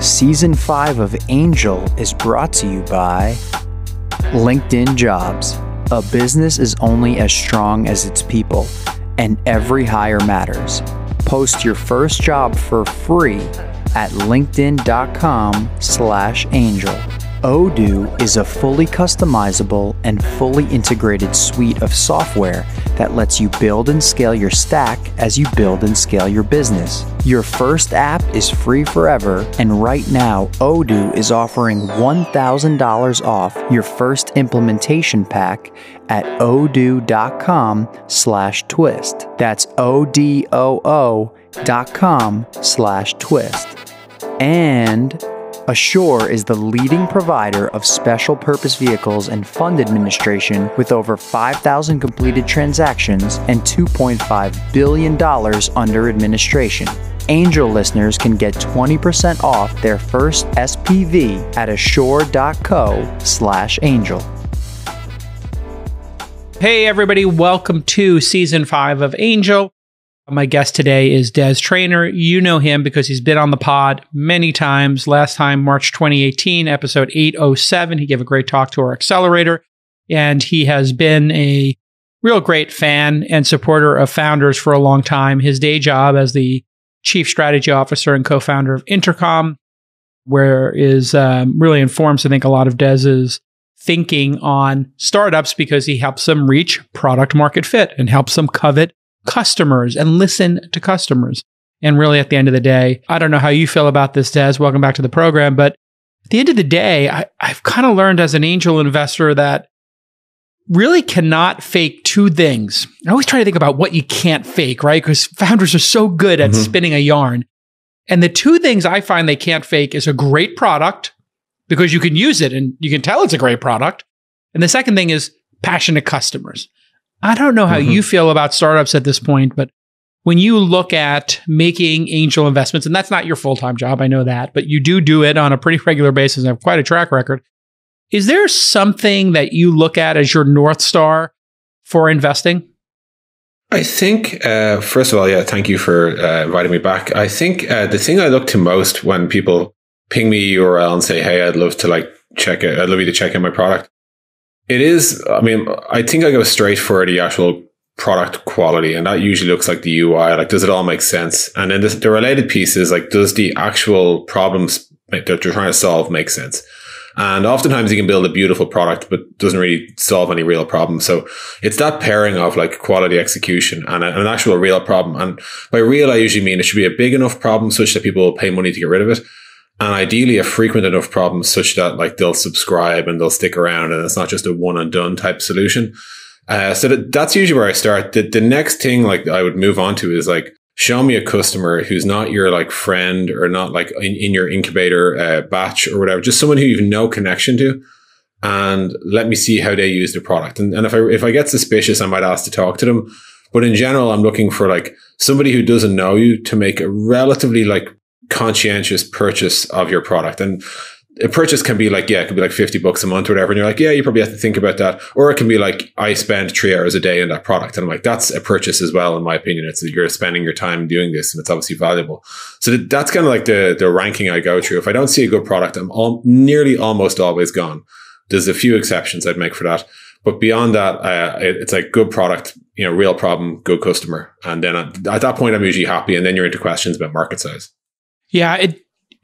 Season 5 of Angel is brought to you by LinkedIn Jobs. A business is only as strong as its people, and every hire matters. Post your first job for free at linkedin.com/angel. Odoo is a fully customizable and fully integrated suite of software that lets you build and scale your stack as you build and scale your business. Your first app is free forever, and right now, Odoo is offering $1,000 off your first implementation pack at odoo.com/twist. That's ODOO.com/twist. And Assure is the leading provider of special purpose vehicles and fund administration with over 5,000 completed transactions and $2.5 billion under administration. Angel listeners can get 20% off their first SPV at assure.co/angel. Hey everybody, welcome to Season 5 of Angel. My guest today is Des Traynor. You know him because he's been on the pod many times. Last time, March 2018, episode 807, he gave a great talk to our accelerator. And he has been a real great fan and supporter of founders for a long time. His day job as the chief strategy officer and co-founder of Intercom, where is really informs, I think, a lot of Des's thinking on startups because he helps them reach product market fit and helps them covet customers and listen to customers. And really at the end of the day, I don't know how you feel about this, Des, welcome back to the program, but at the end of the day, I've kind of learned as an angel investor that really cannot fake two things. I always try to think about what you can't fake, right? Because founders are so good at spinning a yarn. And the two things I find they can't fake is a great product, because you can use it and you can tell it's a great product. And the second thing is passionate customers. I don't know how you feel about startups at this point, but when you look at making angel investments, and that's not your full-time job, I know that, but you do it on a pretty regular basis and have quite a track record. Is there something that you look at as your North Star for investing? I think, first of all, yeah, thank you for inviting me back. I think the thing I look to most when people ping me a URL and say, hey, I'd love to I'd love you to check out my product. It is, I mean, I think I go straight for the actual product quality, and that usually looks like the UI, like, does it all make sense? And then the related piece is like, does the actual problems that they're trying to solve make sense? And oftentimes you can build a beautiful product, but doesn't really solve any real problem. So it's that pairing of like quality execution and an actual real problem. And by real, I usually mean it should be a big enough problem such that people will pay money to get rid of it. And ideally, a frequent enough problem such that like they'll subscribe and they'll stick around, and it's not just a one and done type solution. So that's usually where I start. The next thing like I would move on to is like, show me a customer who's not your like friend or not like in your incubator batch or whatever, just someone who you've no connection to, and let me see how they use the product. And if I get suspicious, I might ask to talk to them. But in general, I'm looking for like somebody who doesn't know you to make a relatively like conscientious purchase of your product. And a purchase can be like, yeah, it could be like $50 a month or whatever. And you're like, yeah, you probably have to think about that. Or it can be like, I spend 3 hours a day on that product. And I'm like, that's a purchase as well, in my opinion. It's that you're spending your time doing this, and it's obviously valuable. So that's kind of like the ranking I go through. If I don't see a good product, I'm nearly almost always gone. There's a few exceptions I'd make for that. But beyond that, it's like good product, you know, real problem, good customer. And then at that point, I'm usually happy. And then you're into questions about market size. Yeah,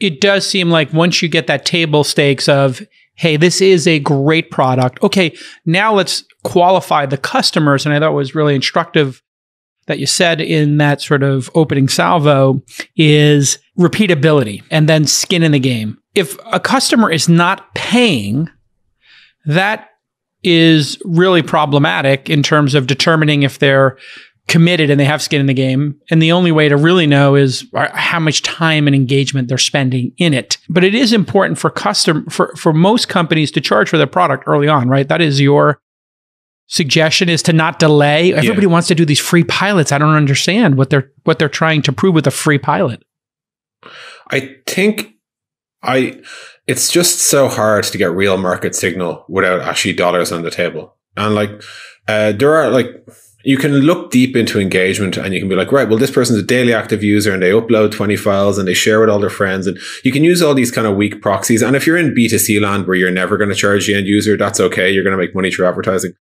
it does seem like once you get that table stakes of, hey, this is a great product. Okay, now let's qualify the customers. And I thought it was really instructive that you said in that sort of opening salvo is repeatability and then skin in the game. If a customer is not paying, that is really problematic in terms of determining if they're committed and they have skin in the game. And the only way to really know is how much time and engagement they're spending in it. But it is important for most companies to charge for their product early on, right? That is your suggestion, is to not delay. Yeah. Everybody wants to do these free pilots. I don't understand what they're trying to prove with a free pilot. I think it's just so hard to get real market signal without actually dollars on the table. And like there are like You can look deep into engagement and you can be like, right, well, this person's a daily active user and they upload 20 files and they share with all their friends. And you can use all these kind of weak proxies. And if you're in B2C land where you're never going to charge the end user, that's okay. You're going to make money through advertising.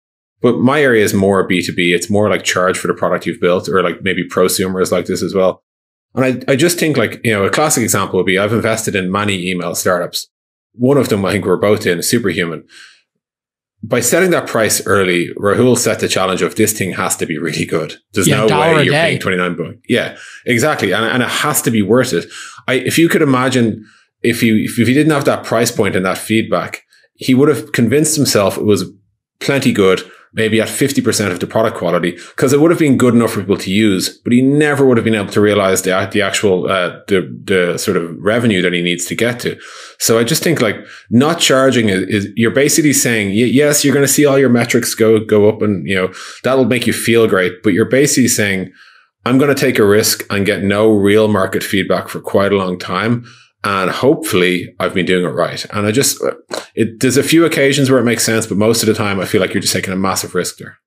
But my area is more B2B. It's more like charge for the product you've built, or like maybe prosumer is like this as well. And I just think like, you know, a classic example would be I've invested in many email startups. One of them I think we're both in, Superhuman. By setting that price early, Rahul set the challenge of this thing has to be really good. There's no way you're paying 29 bucks. Yeah, exactly. And it has to be worth it. If you could imagine, if you didn't have that price point and that feedback, he would have convinced himself it was plenty good, maybe at 50% of the product quality, because it would have been good enough for people to use, but he never would have been able to realize the actual, the sort of revenue that he needs to get to. So I just think like not charging is you're basically saying, yes, you're going to see all your metrics go up and, you know, that'll make you feel great. But you're basically saying, I'm going to take a risk and get no real market feedback for quite a long time. And hopefully I've been doing it right. And I just, there's a few occasions where it makes sense, but most of the time I feel like you're just taking a massive risk there.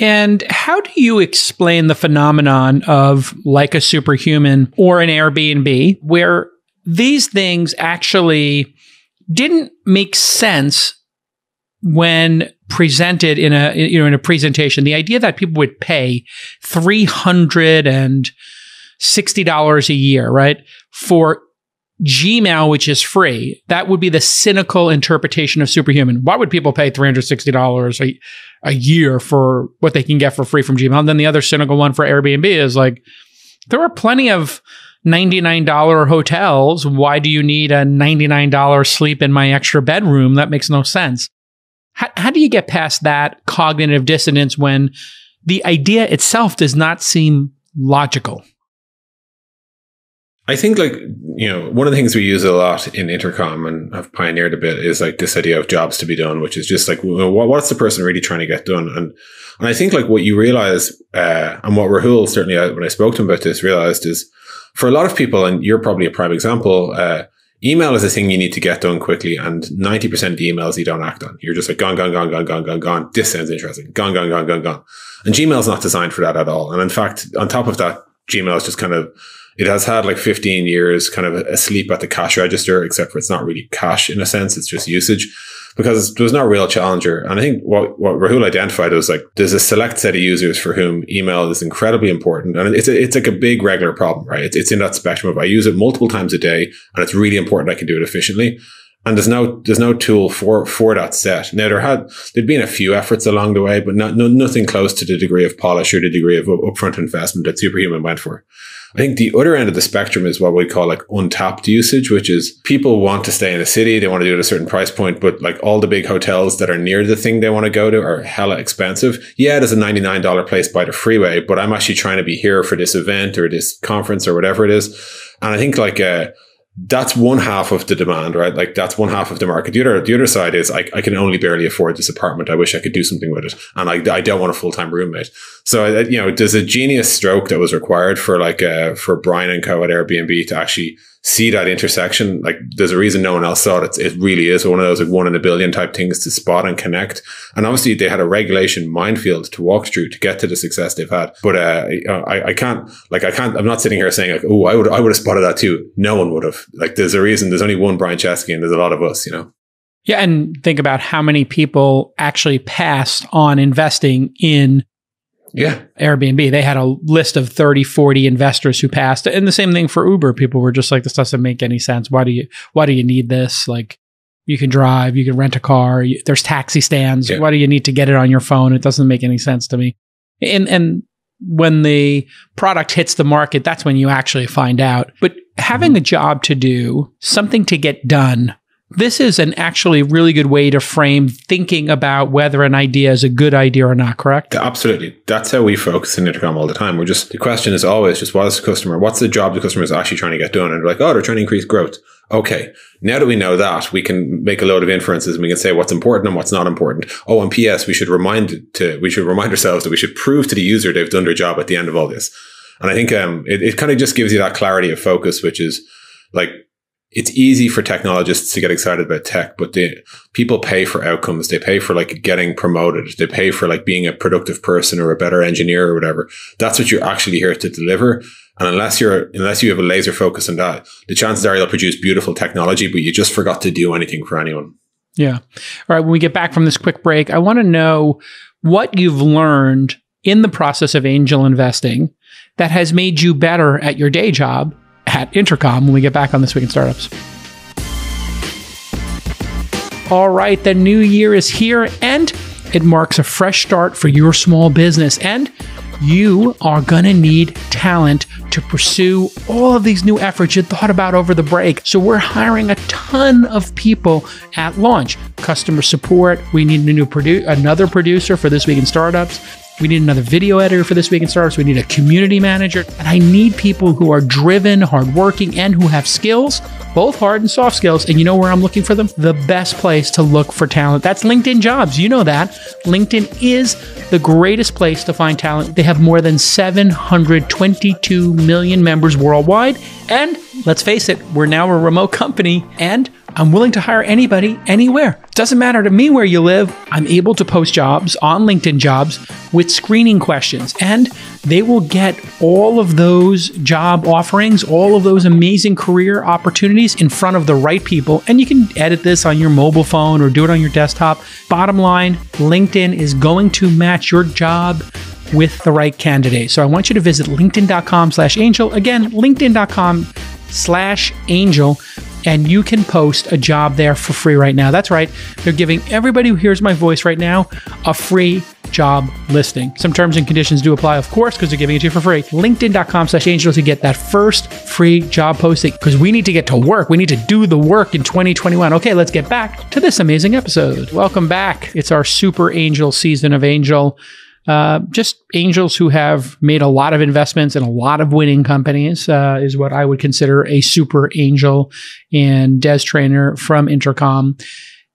And how do you explain the phenomenon of like a Superhuman or an Airbnb where these things actually didn't make sense when presented in a, you know, in a presentation? The idea that people would pay $360 a year, right, for Gmail, which is free, that would be the cynical interpretation of Superhuman. Why would people pay $360 a year for what they can get for free from Gmail? And then the other cynical one for Airbnb is like, there are plenty of $99 hotels. Why do you need a $99 sleep in my extra bedroom? That makes no sense. How do you get past that cognitive dissonance when the idea itself does not seem logical? I think like, you know, one of the things we use a lot in Intercom and have pioneered a bit is like this idea of jobs to be done, which is just like, what's the person really trying to get done? And I think like what you realize, and what Rahul certainly, when I spoke to him about this, realized is for a lot of people, and you're probably a prime example, email is a thing you need to get done quickly. And 90% of the emails you don't act on. You're just like gone. This sounds interesting. Gone. And Gmail's not designed for that at all. And in fact, on top of that, Gmail is just kind of, it has had like 15 years kind of asleep at the cash register, except for it's not really cash in a sense. It's just usage because there was no real challenger. And I think what Rahul identified was like, there's a select set of users for whom email is incredibly important. And it's like a big regular problem, right? It's in that spectrum of I use it multiple times a day and it's really important I can do it efficiently. And there's no tool for that set. Now there'd been a few efforts along the way, but nothing close to the degree of polish or the degree of upfront investment that Superhuman went for. I think the other end of the spectrum is what we call like untapped usage, which is people want to stay in a city. They want to do it at a certain price point, but like all the big hotels that are near the thing they want to go to are hella expensive. Yeah, there's a $99 place by the freeway, but I'm actually trying to be here for this event or this conference or whatever it is. And I think like, that's one half of the demand, right? Like that's one half of the market. The other side is I can only barely afford this apartment. I wish I could do something with it. And I don't want a full-time roommate. So, you know, there's a genius stroke that was required for like, for Brian and co at Airbnb to actually see that intersection. Like there's a reason no one else saw it. It really is one of those like 1 in a billion type things to spot and connect. And obviously they had a regulation minefield to walk through to get to the success they've had. But, I'm not sitting here saying like, oh, I would have spotted that too. No one would have. Like there's a reason there's only one Brian Chesky and there's a lot of us, you know? Yeah. And think about how many people actually passed on investing in Airbnb. They had a list of 30, 40 investors who passed. And the same thing for Uber. People were just like, this doesn't make any sense. Why do you need this? Like you can drive, you can rent a car. There's taxi stands. Yeah. Why do you need to get it on your phone? It doesn't make any sense to me. And when the product hits the market, that's when you actually find out. But having a job to do, something to get done, this is an actually really good way to frame thinking about whether an idea is a good idea or not, correct? Absolutely. That's how we focus in Intercom all the time. We're just, the question is always just what's the job the customer is actually trying to get done? And they're like, oh, they're trying to increase growth. Okay. Now that we know that, we can make a load of inferences and we can say what's important and what's not important. Oh, and PS, we should remind ourselves that we should prove to the user they've done their job at the end of all this. And I think it kind of just gives you that clarity of focus, which is like, it's easy for technologists to get excited about tech, but people pay for outcomes. They pay for like getting promoted. They pay for like being a productive person or a better engineer or whatever. That's what you're actually here to deliver. And unless you have a laser focus on that, the chances are you'll produce beautiful technology, but you just forgot to do anything for anyone. Yeah. All right. When we get back from this quick break, I want to know what you've learned in the process of angel investing that has made you better at your day job at Intercom when we get back on This Week in Startups. All right, the new year is here and it marks a fresh start for your small business. And you are going to need talent to pursue all of these new efforts you thought about over the break. So we're hiring a ton of people at launch. Customer support, we need another producer for This Week in Startups. We need another video editor for This Week in Startups. We need a community manager. And I need people who are driven, hardworking, and who have skills, both hard and soft skills. And you know where I'm looking for them? The best place to look for talent. That's LinkedIn Jobs. You know that. LinkedIn is the greatest place to find talent. They have more than 722 million members worldwide. And let's face it, we're now a remote company and I'm willing to hire anybody, anywhere. Doesn't matter to me where you live. I'm able to post jobs on LinkedIn Jobs with screening questions, and they will get all of those job offerings, all of those amazing career opportunities in front of the right people. And you can edit this on your mobile phone or do it on your desktop. Bottom line, LinkedIn is going to match your job with the right candidate. So I want you to visit linkedin.com/angel. Again, linkedin.com/angel. And you can post a job there for free right now. That's right. They're giving everybody who hears my voice right now a free job listing. Some terms and conditions do apply, of course, because they're giving it to you for free. LinkedIn.com/angel to get that first free job posting, because we need to get to work. We need to do the work in 2021. Okay, let's get back to this amazing episode. Welcome back. It's our super angel season of angel. Just angels who have made a lot of investments in a lot of winning companies is what I would consider a super angel. And Des Traynor from Intercom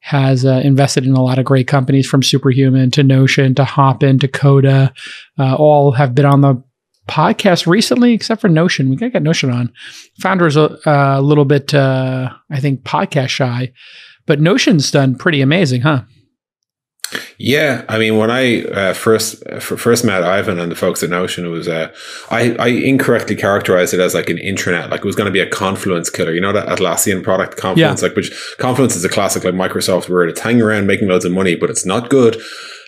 has invested in a lot of great companies, from Superhuman to Notion to Hopin to Coda. All have been on the podcast recently, except for Notion. We got to get Notion on. Founder is a little bit, I think, podcast shy. But Notion's done pretty amazing, huh? Yeah, I mean, when I first met Ivan and the folks at Notion, it was I incorrectly characterized it as like an intranet, like it was going to be a Confluence killer. You know that Atlassian product, Confluence, yeah. Like which Confluence is a classic like Microsoft word. It's hanging around making loads of money, but it's not good.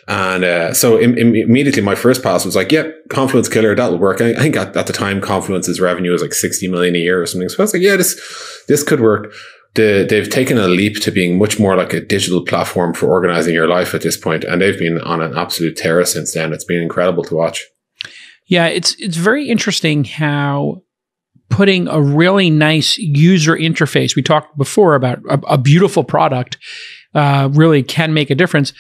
And so immediately my first pass was like, yep, Confluence killer, that'll work. I think at the time Confluence's revenue was like 60 million a year or something. So I was like, yeah, this could work. They've taken a leap to being much more like a digital platform for organizing your life at this point, and they've been on an absolute tear since then. It's been incredible to watch. Yeah, it's very interesting how putting a really nice user interface, we talked before about a beautiful product, really can make a difference.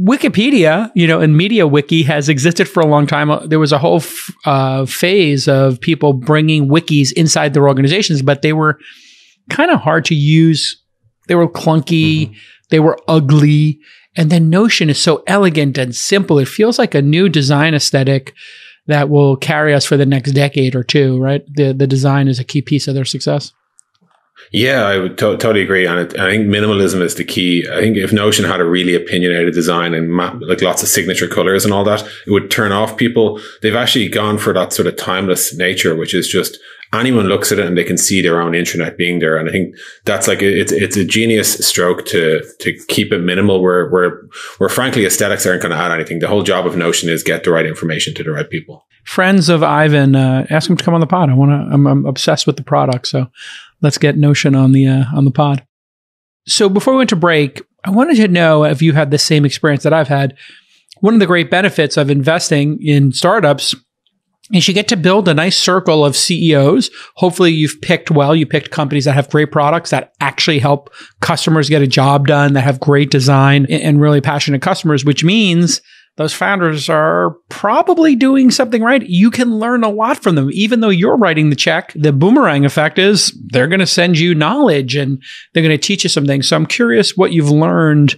Wikipedia, you know, and MediaWiki has existed for a long time. There was a whole phase of people bringing wikis inside their organizations, but they were kind of hard to use. They were clunky. Mm-hmm. They were ugly. And then Notion is so elegant and simple. It feels like a new design aesthetic that will carry us for the next decade or two, right? The design is a key piece of their success. Yeah, I would totally agree on it. I think minimalism is the key. I think if Notion had a really opinionated design and like lots of signature colors and all that, it would turn off people. They've actually gone for that sort of timeless nature, which is just anyone looks at it and they can see their own intranet being there. And I think that's like, it's a genius stroke to keep it minimal where frankly aesthetics aren't going to add anything. The whole job of Notion is get the right information to the right people. Friends of Ivan, ask him to come on the pod. I'm obsessed with the product. So let's get Notion on the pod. So before we went to break, I wanted to know if you had the same experience that I've had. One of the great benefits of investing in startups is you get to build a nice circle of CEOs. Hopefully you've picked well. You picked companies that have great products that actually help customers get a job done, that have great design and really passionate customers, which means those founders are probably doing something right. You can learn a lot from them. Even though you're writing the check, the boomerang effect is they're going to send you knowledge and they're going to teach you some things. So I'm curious what you've learned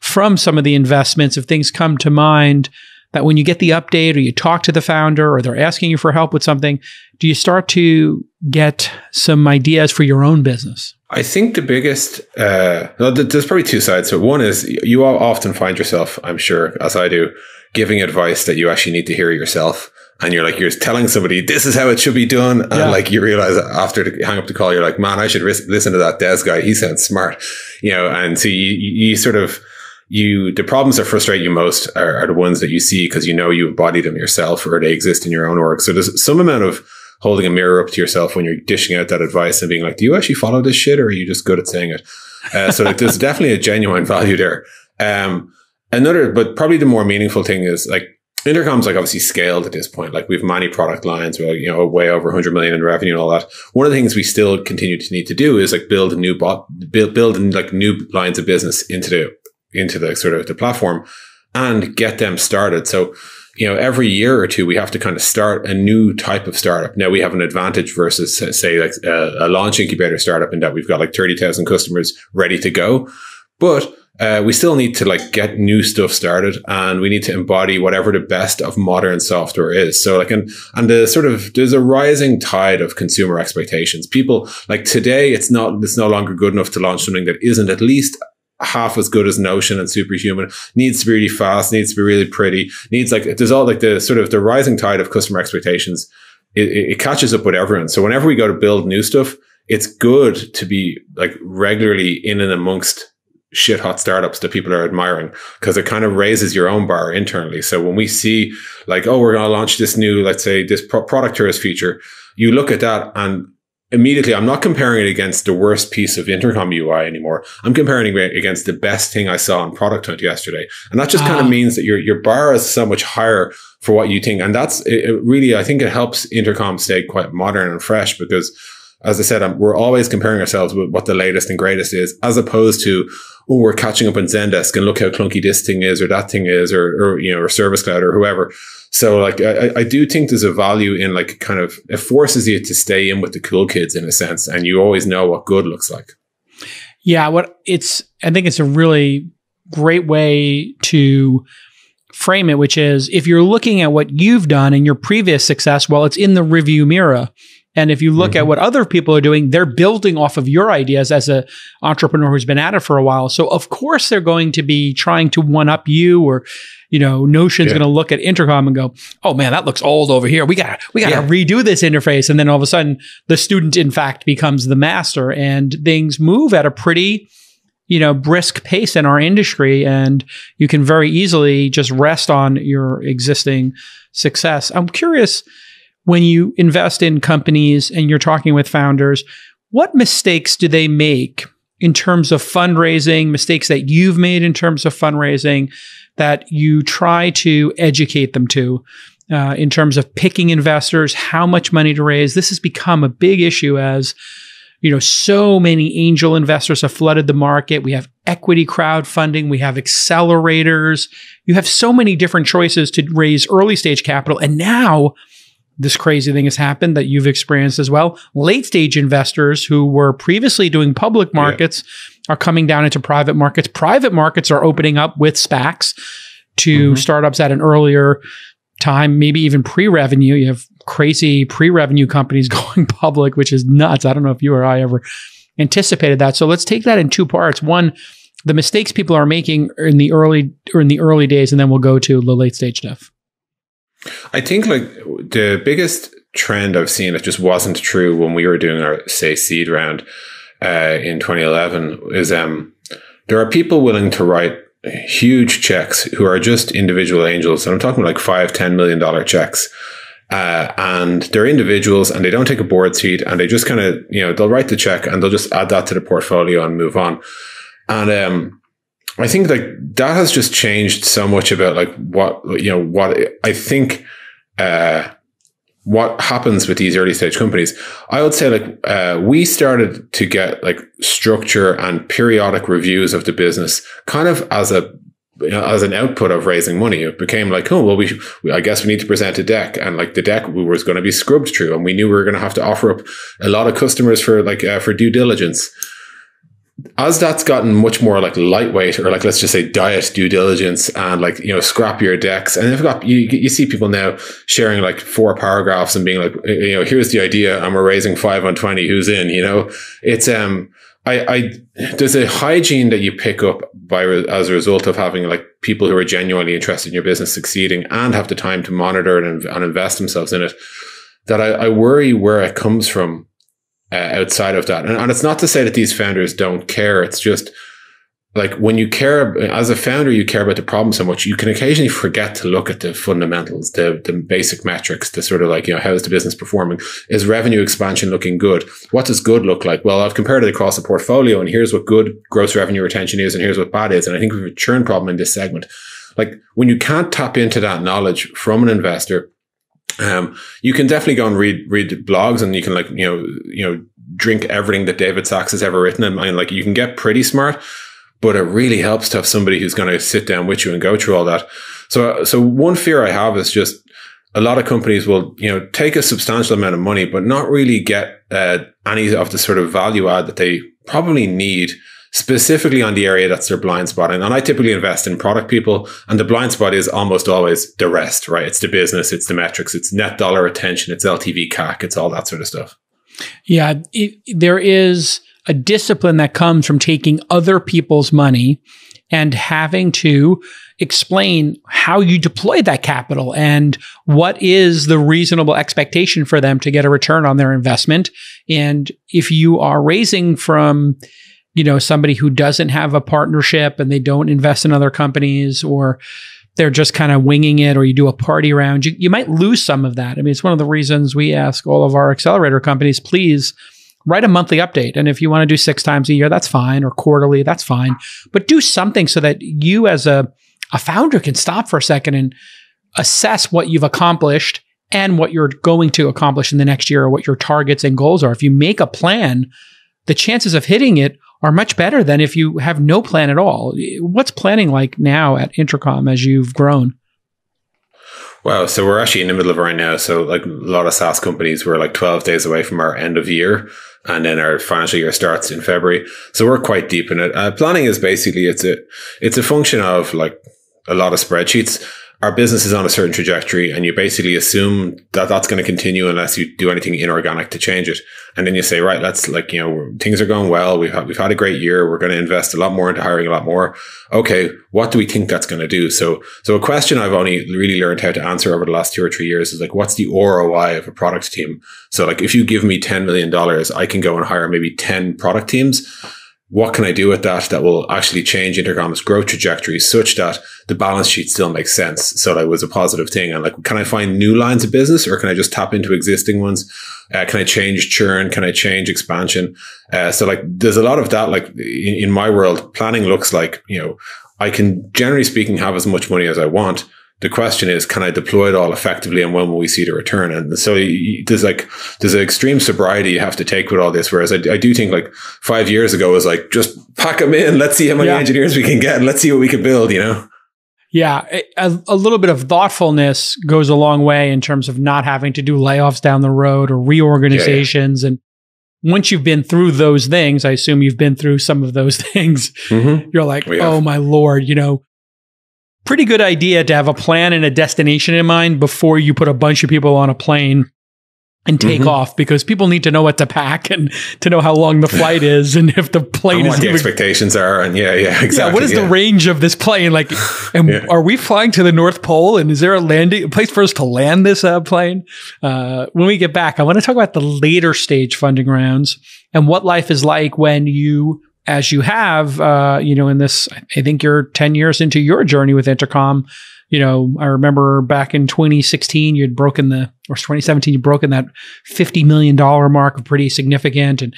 from some of the investments, if things come to mind, that when you get the update or you talk to the founder or they're asking you for help with something, do you start to get some ideas for your own business? I think the biggest, there's probably two sides. So one is you all often find yourself, I'm sure, as I do, giving advice that you actually need to hear yourself. And you're like, you're telling somebody, this is how it should be done. And like, you realize after the hang up the call, you're like, man, I should listen to that Des guy. He sounds smart, you know? And so you sort of, the problems that frustrate you most are the ones that you see because you know you embody them yourself or they exist in your own work. So there's some amount of holding a mirror up to yourself when you're dishing out that advice and being like, do you actually follow this shit or are you just good at saying it? So like, there's definitely a genuine value there. Another, but probably the more meaningful thing is like, Intercom's like obviously scaled at this point. Like we've many product lines, we're like, you know, way over 100 million in revenue and all that. One of the things we still continue to need to do is like build new lines of business into the sort of the platform and get them started. So, you know, every year or two, we have to kind of start a new type of startup. Now we have an advantage versus say like a launch incubator startup in that we've got like 30,000 customers ready to go, but we still need to like get new stuff started and we need to embody whatever the best of modern software is. So like, and the sort of, there's a rising tide of consumer expectations. People like today, it's no longer good enough to launch something that isn't at least half as good as Notion and Superhuman. Needs to be really fast, needs to be really pretty, needs like, there's all like the sort of the rising tide of customer expectations. It catches up with everyone. So whenever we go to build new stuff, it's good to be like regularly in and amongst shit hot startups that people are admiring because it kind of raises your own bar internally. So when we see like, oh, we're going to launch this new, let's say this product tourist feature, you look at that and immediately I'm not comparing it against the worst piece of Intercom UI anymore. I'm comparing it against the best thing I saw on Product Hunt yesterday. And that just kind of means that your bar is so much higher for what you think. And that's it really, I think it helps Intercom stay quite modern and fresh because as I said, we're always comparing ourselves with what the latest and greatest is, as opposed to, oh, we're catching up on Zendesk and look how clunky this thing is or that thing is or you know, or Service Cloud or whoever. So like, I do think there's a value in like kind of, it forces you to stay in with the cool kids in a sense. And you always know what good looks like. Yeah. I think it's a really great way to frame it, which is if you're looking at what you've done and your previous success, well, it's in the review mirror. And if you look at what other people are doing, they're building off of your ideas as an entrepreneur who's been at it for a while. So of course they're going to be trying to one up you, or, you know, Notion's going to look at Intercom and go, "Oh man, that looks old over here. We got to redo this interface." And then all of a sudden, the student in fact becomes the master, and things move at a pretty, you know, brisk pace in our industry. And you can very easily just rest on your existing success. I'm curious, when you invest in companies and you're talking with founders, what mistakes do they make in terms of fundraising, mistakes that you've made in terms of fundraising that you try to educate them to in terms of picking investors, how much money to raise? This has become a big issue as, you know, so many angel investors have flooded the market. We have equity crowdfunding. We have accelerators. You have so many different choices to raise early stage capital. And now, this crazy thing has happened that you've experienced as well. Late stage investors who were previously doing public markets are coming down into private markets. Private markets are opening up with SPACs to startups at an earlier time, maybe even pre-revenue. You have crazy pre-revenue companies going public, which is nuts. I don't know if you or I ever anticipated that. So let's take that in two parts. One, the mistakes people are making in the early days, and then we'll go to the late stage stuff. I think like the biggest trend I've seen that just wasn't true when we were doing our say seed round in 2011 is there are people willing to write huge checks who are just individual angels, and I'm talking like $5-10 million checks, and they're individuals and they don't take a board seat and they just kind of, you know, they'll write the check and they'll just add that to the portfolio and move on. And I think like that has just changed so much about like what happens with these early stage companies. I would say like we started to get like structure and periodic reviews of the business kind of as a, you know, as an output of raising money. It became like, oh, well, I guess we need to present a deck, and like the deck was going to be scrubbed through, and we knew we were going to have to offer up a lot of customers for like for due diligence. As that's gotten much more like lightweight, or like, let's just say diet due diligence and like, you know, scrappier decks. And you see people now sharing like 4 paragraphs and being like, you know, here's the idea, and we're raising 5 on 20, who's in, you know, it's, there's a hygiene that you pick up as a result of having like people who are genuinely interested in your business succeeding and have the time to monitor it and invest themselves in it, that I worry where it comes from outside of that. And it's not to say that these founders don't care. It's just like when you care, as a founder, you care about the problem so much, you can occasionally forget to look at the fundamentals, the basic metrics, the sort of like, you know, how is the business performing? Is revenue expansion looking good? What does good look like? Well, I've compared it across the portfolio and here's what good gross revenue retention is and here's what bad is. And I think we have a churn problem in this segment. Like when you can't tap into that knowledge from an investor, you can definitely go and read blogs and you can like, you know, drink everything that David Sacks has ever written. And like, you can get pretty smart, but it really helps to have somebody who's going to sit down with you and go through all that. So one fear I have is just a lot of companies will, you know, take a substantial amount of money, but not really get any of the sort of value add that they probably need, specifically on the area that's their blind spot. And I typically invest in product people, and the blind spot is almost always the rest, right? It's the business, it's the metrics, it's net dollar retention, it's LTV CAC, it's all that sort of stuff. Yeah, there is a discipline that comes from taking other people's money and having to explain how you deploy that capital and what is the reasonable expectation for them to get a return on their investment. And if you are raising from, you know, somebody who doesn't have a partnership and they don't invest in other companies, or they're just kind of winging it, or you do a party round, you might lose some of that. I mean, it's one of the reasons we ask all of our accelerator companies, please write a monthly update. And if you want to do 6 times a year, that's fine, or quarterly, that's fine. But do something so that you as a founder can stop for a second and assess what you've accomplished and what you're going to accomplish in the next year, or what your targets and goals are. If you make a plan, the chances of hitting it are much better than if you have no plan at all. What's planning like now at Intercom as you've grown? Wow. So we're actually in the middle of it right now. So like a lot of SaaS companies, we're like 12 days away from our end of year, and then our financial year starts in February. So we're quite deep in it. Planning is basically, it's a function of like a lot of spreadsheets. Our business is on a certain trajectory, and you basically assume that that's going to continue unless you do anything inorganic to change it. And then you say, right, let's like, you know, things are going well. We've had a great year. We're going to invest a lot more into hiring a lot more. Okay. What do we think that's going to do? So a question I've only really learned how to answer over the last 2 or 3 years is like, what's the ROI of a product team? So like, if you give me $10 million, I can go and hire maybe 10 product teams. What can I do with that that will actually change Intercom's growth trajectory such that the balance sheet still makes sense? So that was a positive thing. And like, can I find new lines of business, or can I just tap into existing ones? Can I change churn? Can I change expansion? So like, there's a lot of that. Like in my world, planning looks like, you know, I can, generally speaking, have as much money as I want. The question is, can I deploy it all effectively, and when will we see the return? And so there's an extreme sobriety you have to take with all this. Whereas I do think like 5 years ago was like, just pack them in. Let's see how many engineers we can get, and let's see what we can build, you know? Yeah. A little bit of thoughtfulness goes a long way in terms of not having to do layoffs down the road or reorganizations. Yeah, yeah. And once you've been through those things, I assume you've been through some of those things. Mm-hmm. You're like, oh my Lord, you know, pretty good idea to have a plan and a destination in mind before you put a bunch of people on a plane and take off, because people need to know what to pack and to know how long the flight is and if the plane and is what the expectations are. And exactly. Yeah, what is the range of this plane? Like, and are we flying to the North Pole, and is there a place for us to land this plane? When we get back, I want to talk about the later stage funding rounds and what life is like when you, as you have, you know, in this, I think you're 10 years into your journey with Intercom. You know, I remember back in 2016, you'd broken or 2017, you'd broken that $50 million mark, pretty significant. And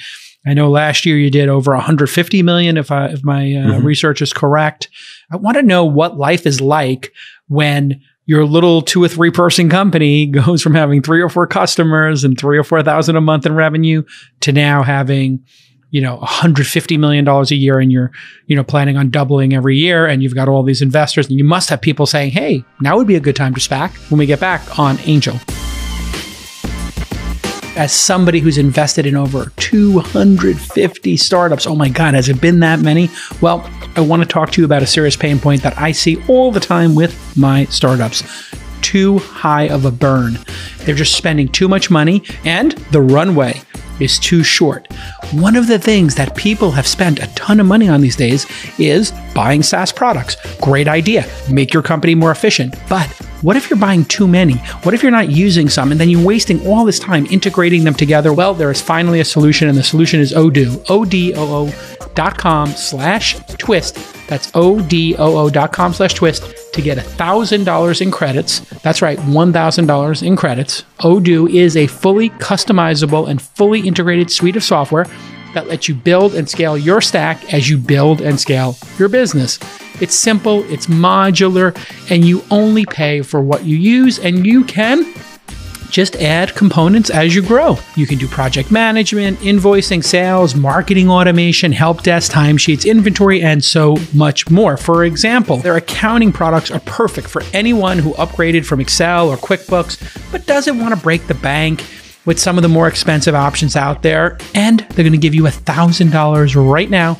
I know last year you did over $150 million, if my research is correct. I want to know what life is like when your little 2 or 3 person company goes from having 3 or 4 customers and 3 or 4,000 a month in revenue to now having, you know, $150 million a year, and you're, you know, planning on doubling every year, and you've got all these investors, and you must have people saying, hey, now would be a good time to SPAC. When we get back on Angel. As somebody who's invested in over 250 startups, oh my God, has it been that many? Well, I want to talk to you about a serious pain point that I see all the time with my startups. Too high of a burn. They're just spending too much money, and the runway is too short. One of the things that people have spent a ton of money on these days is buying SaaS products. Great idea, make your company more efficient. But what if you're buying too many? What if you're not using some and then you're wasting all this time integrating them together? Well, there is finally a solution, and the solution is Odoo, odoo.com/twist. That's odoo.com/twist to get $1,000 in credits. That's right, $1,000 in credits. Odoo is a fully customizable and fully integrated suite of software that lets you build and scale your stack as you build and scale your business. It's simple, it's modular, and you only pay for what you use, and you can just add components as you grow. You can do project management, invoicing, sales, marketing automation, help desk, timesheets, inventory, and so much more. For example, their accounting products are perfect for anyone who upgraded from Excel or QuickBooks, but doesn't want to break the bank with some of the more expensive options out there. And they're going to give you $1,000 right now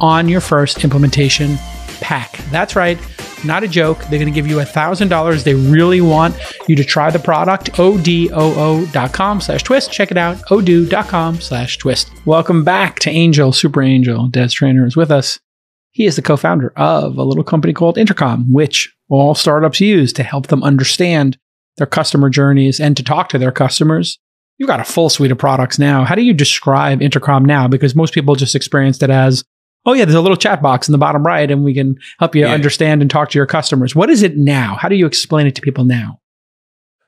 on your first implementation pack. That's right. Not a joke. They're going to give you $1,000. They really want you to try the product. odoo.com/twist. Check it out. odoo.com/twist. Welcome back to Angel, Super Angel. Des Traynor is with us. He is the co-founder of a little company called Intercom, which all startups use to help them understand their customer journeys and to talk to their customers. You've got a full suite of products now. How do you describe Intercom now? Because most people just experienced it as, oh yeah, there's a little chat box in the bottom right and we can help you understand and talk to your customers. What is it now? How do you explain it to people now?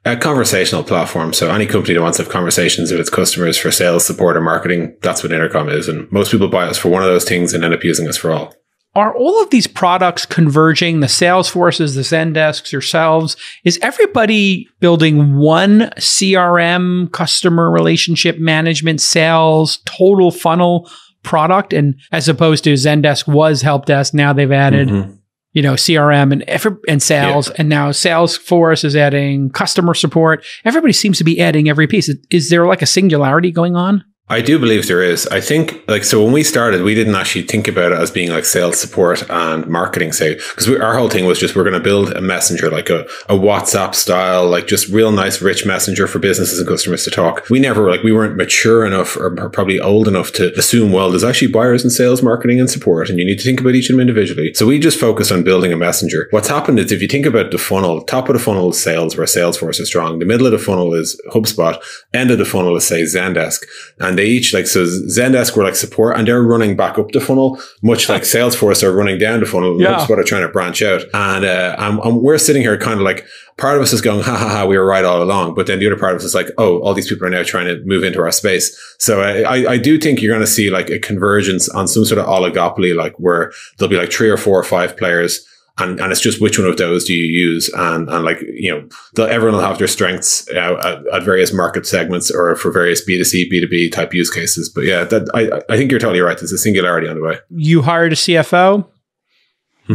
A conversational platform. So any company that wants to have conversations with its customers for sales, support, or marketing, that's what Intercom is. And most people buy us for one of those things and end up using us for all. Are all of these products converging, the Salesforces, the Zendesks, yourselves? Is everybody building one CRM, customer relationship management, sales, total funnel product? And as opposed to Zendesk was help desk, now they've added, you know, CRM and sales, and now Salesforce is adding customer support. Everybody seems to be adding every piece. Is there like a singularity going on? I do believe there is. I think, like, so when we started, we didn't actually think about it as being like sales support and marketing, say, because our whole thing was just, we're going to build a messenger, like a WhatsApp style, like just real nice, rich messenger for businesses and customers to talk. We never, like, we weren't mature enough or probably old enough to assume, well, there's actually buyers and sales, marketing and support, and you need to think about each of them individually. So we just focused on building a messenger. What's happened is, if you think about the funnel, top of the funnel is sales, where Salesforce is strong. The middle of the funnel is HubSpot. End of the funnel is, say, Zendesk. And they each, like, so Zendesk were like support, and they're running back up the funnel, much like Salesforce are running down the funnel. That's what they're trying to branch out. And we're sitting here kind of like, part of us is going, ha, ha, ha, we were right all along. But then the other part of us is like, oh, all these people are now trying to move into our space. So I do think you're going to see like a convergence on some sort of oligopoly, like where there'll be like 3 or 4 or 5 players. And it's just, which one of those do you use? And like, you know, everyone will have their strengths at various market segments or for various B2C, B2B type use cases. But yeah, I think you're totally right. There's a singularity on the way. You hired a CFO.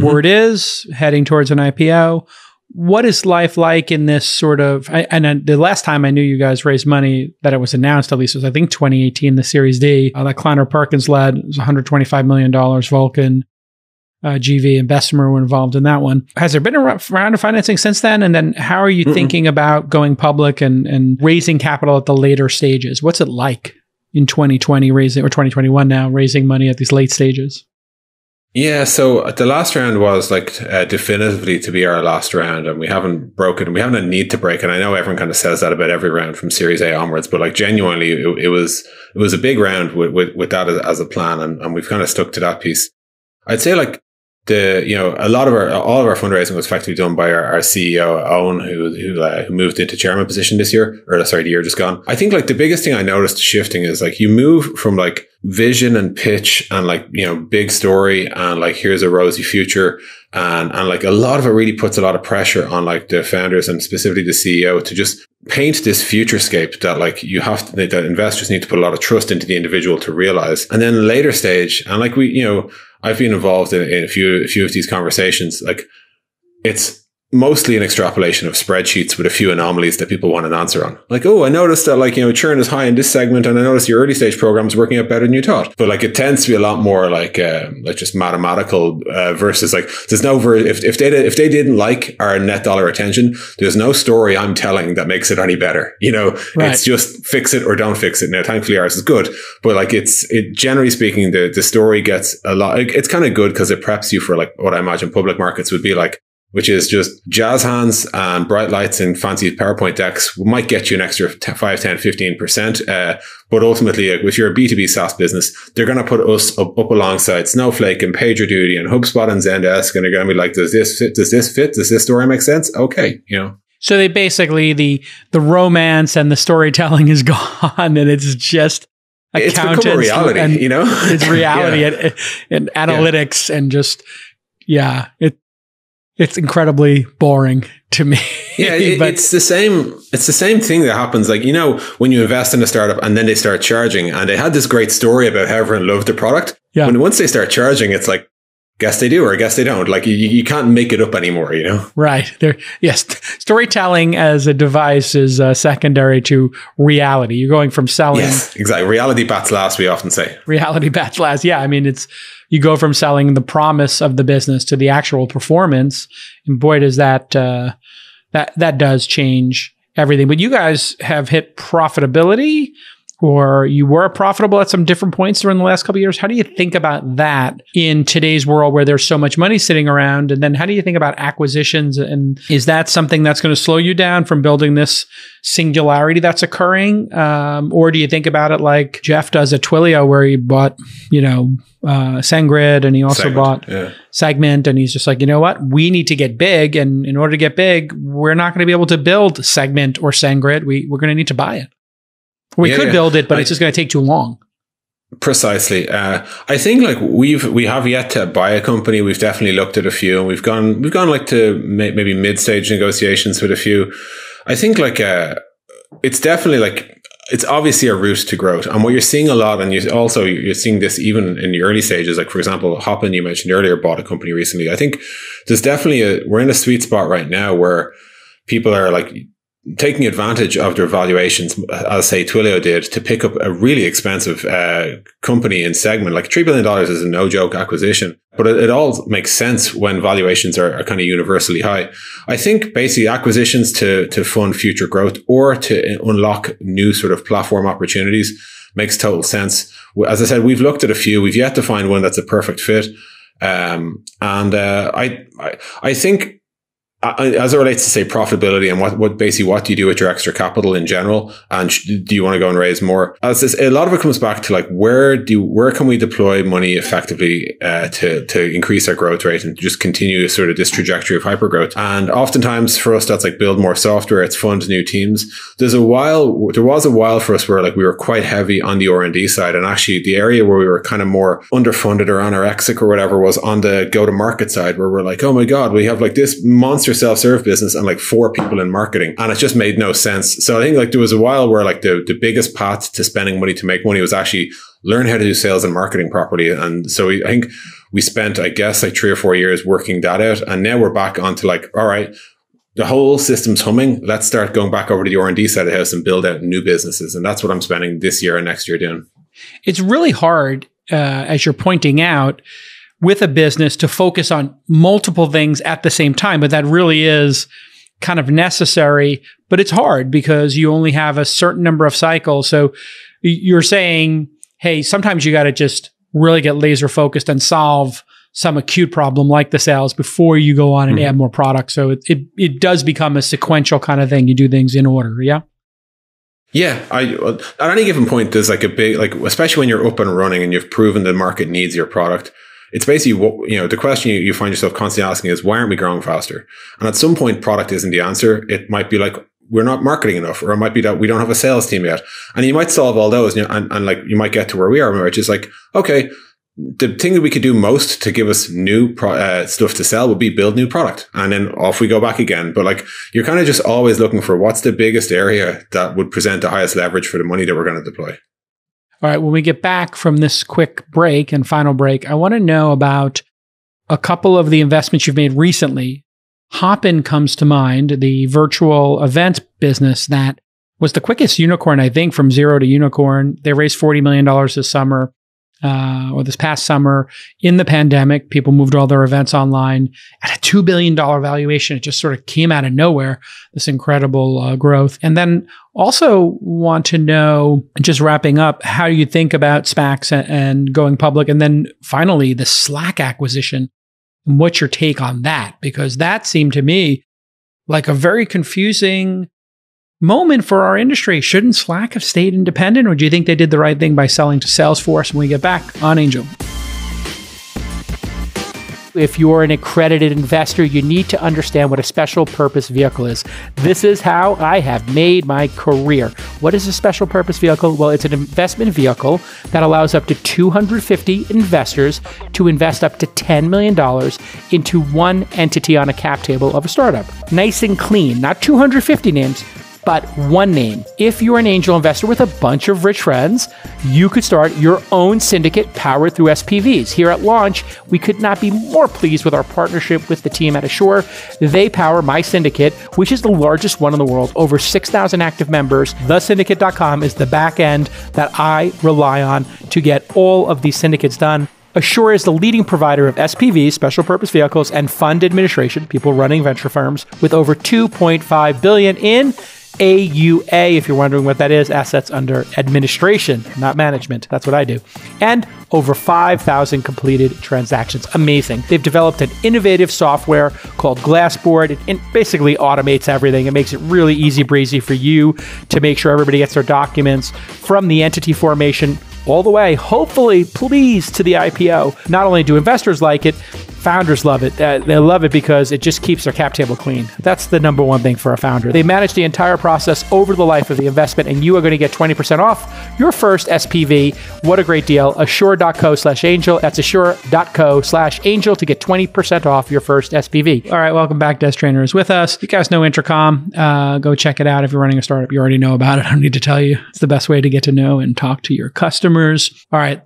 Word is heading towards an IPO. What is life like in this sort of, and the last time I knew you guys raised money that it was announced, at least, was I think 2018, the Series D that Kleiner Perkins led. It was $125 million Vulcan. GV and Bessemer were involved in that one. Has there been a round of financing since then? And then how are you thinking about going public and raising capital at the later stages? What's it like in 2020 raising, or 2021 now, raising money at these late stages? Yeah, so the last round was like definitively to be our last round, and we haven't broken. We haven't a need to break, and I know everyone kind of says that about every round from Series A onwards, but like genuinely, it was a big round with that as a plan, and we've kind of stuck to that piece. I'd say like, all of our fundraising was effectively done by our CEO, Owen, who moved into chairman position this year, or sorry, the year just gone. I think like the biggest thing I noticed shifting is like you move from like vision and pitch and like, you know, big story and like, here's a rosy future. And like a lot of it really puts a lot of pressure on like the founders and specifically the CEO to just paint this futurescape that like you have to, that investors need to put a lot of trust into the individual to realize. And then later stage, and like we, you know, I've been involved in a few of these conversations, like it's mostly an extrapolation of spreadsheets with a few anomalies that people want an answer on. Like, oh, I noticed that churn is high in this segment, and I noticed your early stage program is working out better than you thought. But like, it tends to be a lot more like just mathematical versus like there's no if they didn't like our net dollar retention, there's no story I'm telling that makes it any better. Right. It's just fix it or don't fix it. Now, thankfully ours is good, but like it generally speaking, the story gets a lot. It's kind of good because it preps you for like what I imagine public markets would be like, which is just jazz hands and bright lights and fancy PowerPoint decks might get you an extra 5, 10, 15%. But ultimately, if you're a B2B SaaS business, they're going to put us up alongside Snowflake and PagerDuty and HubSpot and Zendesk. And they're going to be like, does this fit? Does this fit? Does this story make sense? Okay. So they basically, the romance and the storytelling is gone, and it's just accountants. It's become a reality, It's reality and analytics and just, It's incredibly boring to me. It's the same thing that happens. Like, when you invest in a startup and then they start charging, and they had this great story about how everyone loved the product. Yeah. When once they start charging, it's like, guess they do or guess they don't. Like you can't make it up anymore, Right. Storytelling as a device is secondary to reality. You're going from selling. Yes, exactly. Reality bats last, we often say. Reality bats last. Yeah. I mean, you go from selling the promise of the business to the actual performance. And boy, does that does change everything. But you guys have hit profitability, or you were profitable at some different points during the last couple of years. How do you think about that in today's world where there's so much money sitting around? And then how do you think about acquisitions? And is that something that's going to slow you down from building this singularity that's occurring? Or do you think about it like Jeff does at Twilio, where he bought, SendGrid, and he also bought Segment, and he's just like, you know what? We need to get big, and in order to get big, we're not going to be able to build Segment or SendGrid. We're going to need to buy it. We could build it, but it's just going to take too long. Precisely. I think like we have yet to buy a company. We've definitely looked at a few, and we've gone like to maybe mid-stage negotiations with a few. I think like it's definitely like, it's obviously a route to growth. And what you're seeing a lot, and you're seeing this even in the early stages, like for example, Hopin, you mentioned earlier, bought a company recently. I think there's definitely we're in a sweet spot right now where people are like taking advantage of their valuations, as say Twilio did, to pick up a really expensive company in Segment. Like $3 billion is a no joke acquisition, but it all makes sense when valuations are kind of universally high. I think basically acquisitions to fund future growth or to unlock new sort of platform opportunities makes total sense. As I said, we've looked at a few. We've yet to find one that's a perfect fit. I think, as it relates to, say, profitability and what do you do with your extra capital in general? And do you want to go and raise more? A lot of it comes back to like, where can we deploy money effectively to increase our growth rate and just continue sort of this trajectory of hypergrowth? And oftentimes for us, that's like build more software, it's fund new teams. There was a while for us where like we were quite heavy on the R&D side. And actually the area where we were kind of more underfunded or anorexic or whatever was on the go-to-market side, where we're like, oh my God, we have like this monster self-serve business and like 4 people in marketing, and it just made no sense. So I think like there was a while where like the biggest path to spending money to make money was actually learn how to do sales and marketing properly. And so I think we spent, I guess, like 3 or 4 years working that out, and now we're back onto like, all right, the whole system's humming. Let's start going back over to the R&D side of the house and build out new businesses. And that's what I'm spending this year and next year doing. It's really hard, as you're pointing out, with a business to focus on multiple things at the same time. But that really is kind of necessary, but it's hard because you only have a certain number of cycles. So you're saying, hey, sometimes you got to just really get laser focused and solve some acute problem like the sales before you go on and add more products. So it does become a sequential kind of thing. You do things in order. Yeah. Yeah, at any given point, there's like a big, like, especially when you're up and running and you've proven the market needs your product, it's basically what, the question you find yourself constantly asking is, why aren't we growing faster? And at some point, product isn't the answer. It might be like, we're not marketing enough, or it might be that we don't have a sales team yet. And you might solve all those and like, you might get to where we are, which is like, okay, the thing that we could do most to give us new stuff to sell would be build new product. And then off we go back again. But like, you're kind of just always looking for what's the biggest area that would present the highest leverage for the money that we're going to deploy. All right, when we get back from this quick break and final break, I want to know about a couple of the investments you've made recently. Hopin comes to mind, the virtual event business that was the quickest unicorn, I think, from zero to unicorn. They raised $40 million this summer, or this past summer. In the pandemic, people moved all their events online at a $2 billion valuation. It just sort of came out of nowhere, this incredible growth. And then also want to know, just wrapping up, how you think about SPACs and going public. And then finally, the Slack acquisition. And what's your take on that? Because that seemed to me like a very confusing moment for our industry. Shouldn't Slack have stayed independent, or do you think they did the right thing by selling to Salesforce? When we get back on Angel. If you're an accredited investor, you need to understand what a special purpose vehicle is. This is how I have made my career. What is a special purpose vehicle? Well, it's an investment vehicle that allows up to 250 investors to invest up to $10 million into one entity on a cap table of a startup. Nice and clean, not 250 names, but one name. If you're an angel investor with a bunch of rich friends, you could start your own syndicate powered through SPVs. Here at launch, we could not be more pleased with our partnership with the team at Assure. They power my syndicate, which is the largest one in the world, over 6,000 active members. Thesyndicate.com is the back end that I rely on to get all of these syndicates done. Assure is the leading provider of SPVs, special purpose vehicles, and fund administration, people running venture firms, with over $2.5 billion in AUA, if you're wondering what that is, assets under administration, not management. That's what I do. And over 5,000 completed transactions. Amazing. They've developed an innovative software called Glassboard. It basically automates everything. It makes it really easy breezy for you to make sure everybody gets their documents from the entity formation all the way, hopefully, please, to the IPO. Not only do investors like it, founders love it. They love it because it just keeps their cap table clean. That's the number one thing for a founder. They manage the entire process over the life of the investment, and you are going to get 20% off your first SPV. What a great deal. Assure.co/angel. That's assure.co/angel to get 20% off your first SPV. All right, welcome back. Des Traynor is with us. You guys know Intercom. Go check it out. If you're running a startup, you already know about it. I don't need to tell you. It's the best way to get to know and talk to your customers. All right.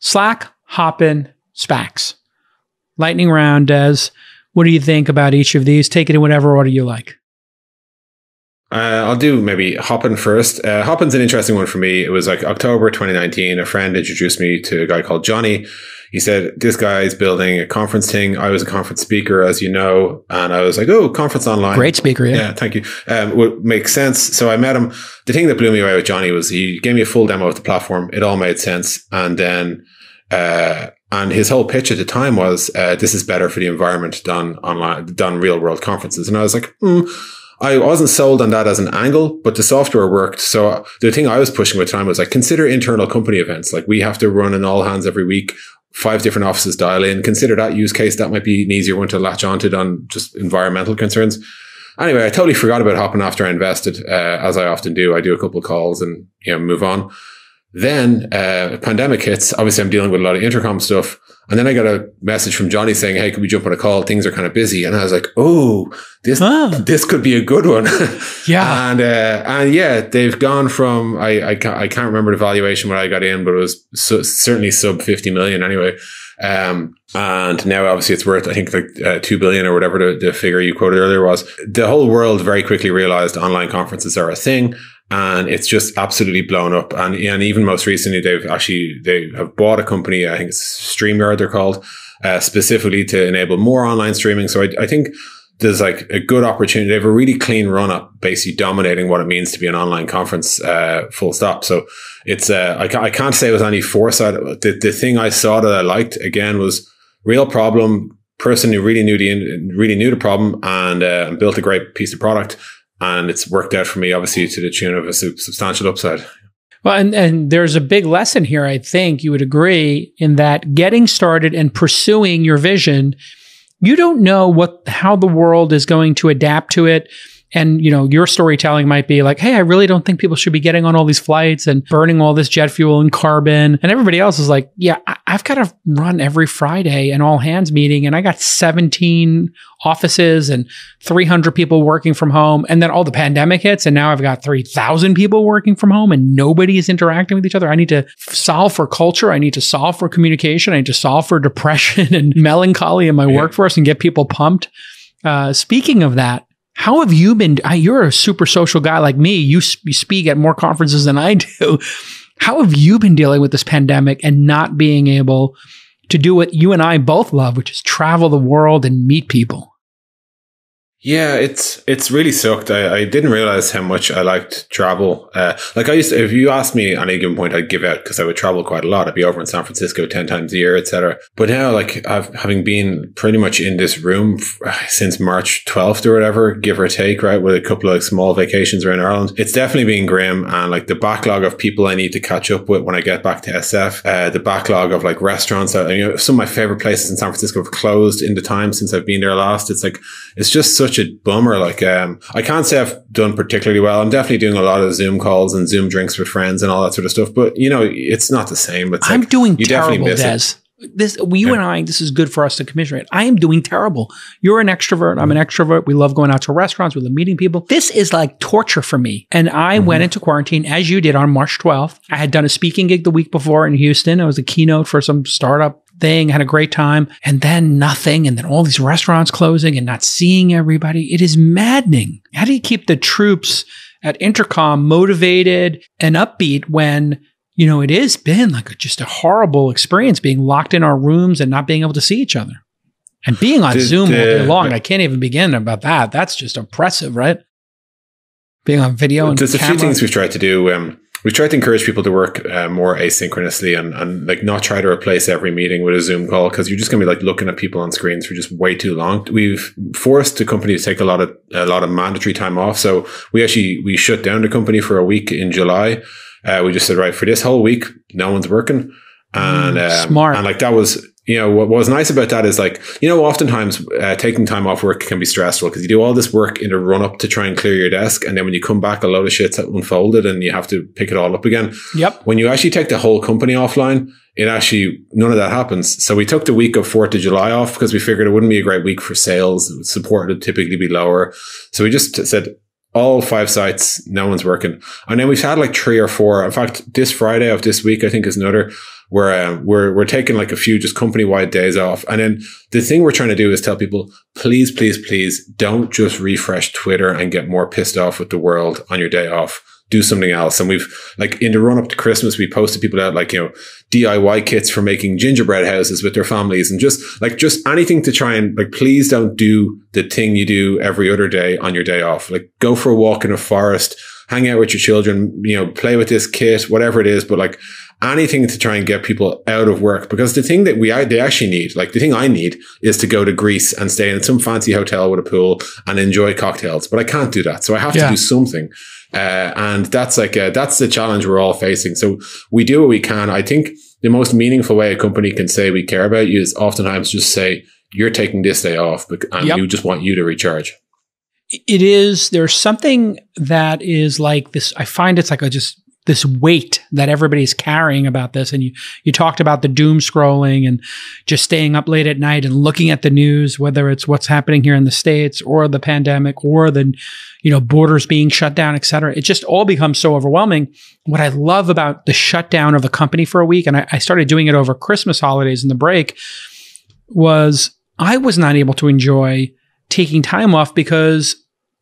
Slack, Hopin, SPACs. Lightning round, Des. What do you think about each of these? Take it in whatever order you like. I'll do maybe Hopin first. Hopin's an interesting one for me. It was like October 2019. A friend introduced me to a guy called Johnny. He said, this guy is building a conference thing. I was a conference speaker, as you know. And I was like, oh, conference online. Great speaker. Yeah, thank you. Would make sense. So I met him. The thing that blew me away with Johnny was he gave me a full demo of the platform. It all made sense. And then... and his whole pitch at the time was, this is better for the environment done online, done real world conferences. And I was like, I wasn't sold on that as an angle, but the software worked. So the thing I was pushing with time was like, consider internal company events. Like we have to run an all hands every week, 5 different offices dial in, consider that use case. That might be an easier one to latch onto than just environmental concerns. Anyway, I totally forgot about Hopin after I invested, as I often do. I do a couple of calls and, move on. Then pandemic hits. Obviously, I'm dealing with a lot of Intercom stuff. And then I got a message from Johnny saying, hey, could we jump on a call? Things are kind of busy. And I was like, this could be a good one. Yeah. And yeah, they've gone from, I can't remember the valuation when I got in, but it was certainly sub 50 million anyway. And now obviously it's worth, I think like 2 billion or whatever the figure you quoted earlier was. The whole world very quickly realized online conferences are a thing. And it's just absolutely blown up. And even most recently, they have bought a company, I think it's StreamYard they're called, specifically to enable more online streaming. So I think there's like a good opportunity. They have a really clean run up, basically dominating what it means to be an online conference, full stop. So it's, I can't say it was any foresight. The thing I saw that I liked, again, was real problem, person who really knew the problem and built a great piece of product. And it's worked out for me, obviously, to the tune of a substantial upside. Well, and there's a big lesson here, I think you would agree, in that getting started and pursuing your vision, you don't know how the world is going to adapt to it. And, your storytelling might be like, hey, I really don't think people should be getting on all these flights and burning all this jet fuel and carbon. And everybody else is like, yeah, I've got to run every Friday an all hands meeting. And I got 17 offices and 300 people working from home. And then all the pandemic hits. And now I've got 3,000 people working from home and nobody is interacting with each other. I need to solve for culture. I need to solve for communication. I need to solve for depression and melancholy in my workforce and get people pumped. Speaking of that, how have you been? You're a super social guy like me. You speak at more conferences than I do. How have you been dealing with this pandemic and not being able to do what you and I both love, which is travel the world and meet people? Yeah, it's really sucked. I didn't realize how much I liked travel. Like I used to, if you asked me on any given point, I'd give out because I would travel quite a lot. I'd be over in San Francisco 10 times a year, etc. But now, like having been pretty much in this room since March 12th or whatever, give or take, right, with a couple of like, small vacations around Ireland, it's definitely been grim. And like the backlog of people I need to catch up with when I get back to SF, the backlog of like restaurants. You know, some of my favorite places in San Francisco have closed in the time since I've been there last. It's like it's just such a bummer. Like I can't say I've done particularly well. I'm definitely doing a lot of Zoom calls and Zoom drinks with friends and all that sort of stuff, but you know, it's not the same. It's I'm like, doing you terrible, Des. This is good for us to commiserate. I am doing terrible. You're an extrovert. I'm an extrovert. We love going out to restaurants. We love meeting people. This is like torture for me. And I went into quarantine, as you did, on March 12th. I had done a speaking gig the week before in Houston. I was a keynote for some startup thing, had a great time, and then nothing. And then all these restaurants closing and not seeing everybody. It is maddening. How do you keep the troops at Intercom motivated and upbeat when, you know, it has been like just a horrible experience being locked in our rooms and not being able to see each other and being on Zoom all day long? I can't even begin about that. That's just oppressive, right? Being on video and there's a few things we've tried to do. We try to encourage people to work more asynchronously and like not try to replace every meeting with a Zoom call because you're just going to be like looking at people on screens for just way too long. We've forced the company to take a lot of mandatory time off. So we shut down the company for a week in July. We just said, right, for this whole week, no one's working. And smart. And like that was, you know, what was nice about that is like, you know, oftentimes taking time off work can be stressful because you do all this work in the run up to try and clear your desk. And then when you come back, a load of shit's unfolded and you have to pick it all up again. Yep. When you actually take the whole company offline, it actually, none of that happens. So we took the week of 4th of July off because we figured it wouldn't be a great week for sales. Support would typically be lower. So we just said, all 5 sites, no one's working. And then we've had like 3 or 4. In fact, this Friday of this week, I think is another where we're taking like a few just company-wide days off. And then the thing we're trying to do is tell people, please, please, please don't just refresh Twitter and get more pissed off with the world on your day off. Do something else. And we've like in the run up to Christmas, we posted people out like, you know, DIY kits for making gingerbread houses with their families and just anything to try and like, please don't do the thing you do every other day on your day off. Like go for a walk in a forest, hang out with your children, you know, play with this kit, whatever it is, but like anything to try and get people out of work. Because the thing that they actually need, like the thing I need is to go to Greece and stay in some fancy hotel with a pool and enjoy cocktails, but I can't do that. So I have to do something. And that's like, that's the challenge we're all facing. So we do what we can. I think the most meaningful way a company can say we care about you is oftentimes just say, you're taking this day off and we just want you to recharge. It is. There's something that is like this. I find it's like this weight that everybody's carrying about this. And you talked about the doom scrolling and just staying up late at night and looking at the news, whether it's what's happening here in the States or the pandemic or the, you know, borders being shut down, et cetera. It just all becomes so overwhelming. What I love about the shutdown of a company for a week, and I started doing it over Christmas holidays and the break, was I was not able to enjoy taking time off because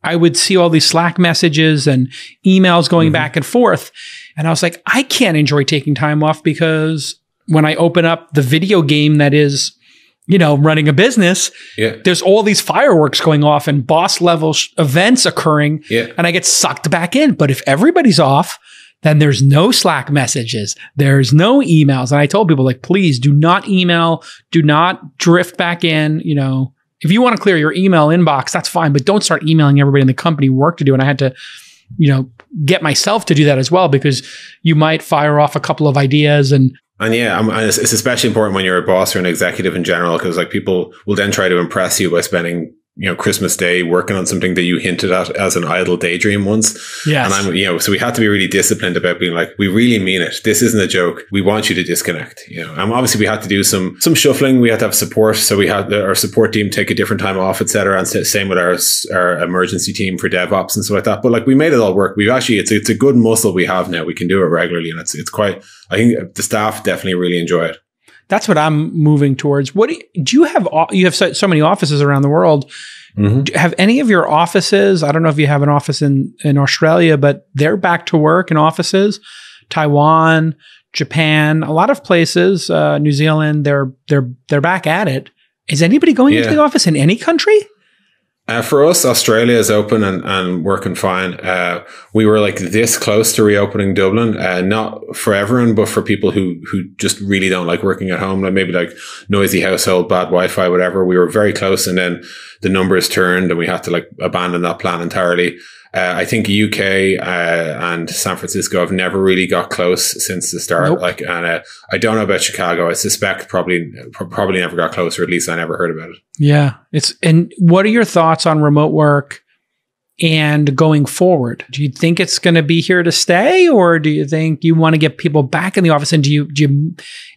I would see all these Slack messages and emails going back and forth. And I was like, I can't enjoy taking time off because when I open up the video game that is, you know, running a business, there's all these fireworks going off and boss level events occurring and I get sucked back in. But if everybody's off, then there's no Slack messages. There's no emails. And I told people like, please do not email, do not drift back in, you know. If you want to clear your email inbox, that's fine, but don't start emailing everybody in the company work to do. And I had to, you know, get myself to do that as well, because you might fire off a couple of ideas and it's especially important when you're a boss or an executive in general, because like people will then try to impress you by spending, you know, Christmas Day working on something that you hinted at as an idle daydream once. Yes. And so we have to be really disciplined about being like, we really mean it. This isn't a joke. We want you to disconnect, you know, and obviously we had to do some shuffling. We had to have support. So we had our support team take a different time off, et cetera. And same with our emergency team for DevOps and stuff like that. But like we made it all work. We've actually, it's a good muscle we have now. We can do it regularly. And it's quite, I think the staff definitely really enjoy it. That's what I'm moving towards. What do you have? You have so many offices around the world. Mm-hmm. Have any of your offices, I don't know if you have an office in Australia, but they're back to work in offices, Taiwan, Japan, a lot of places, New Zealand, they're back at it. Is anybody going into the office in any country? For us, Australia is open and working fine. We were like this close to reopening Dublin, not for everyone, but for people who just really don't like working at home, like maybe like noisy household, bad Wi-Fi, whatever. We were very close, and then the numbers turned and we had to like abandon that plan entirely. I think UK and San Francisco have never really got close since the start. Nope. Like, and I don't know about Chicago. I suspect probably never got close, or at least I never heard about it. Yeah, it's. And what are your thoughts on remote work and going forward? Do you think it's going to be here to stay, or do you think you want to get people back in the office? And do you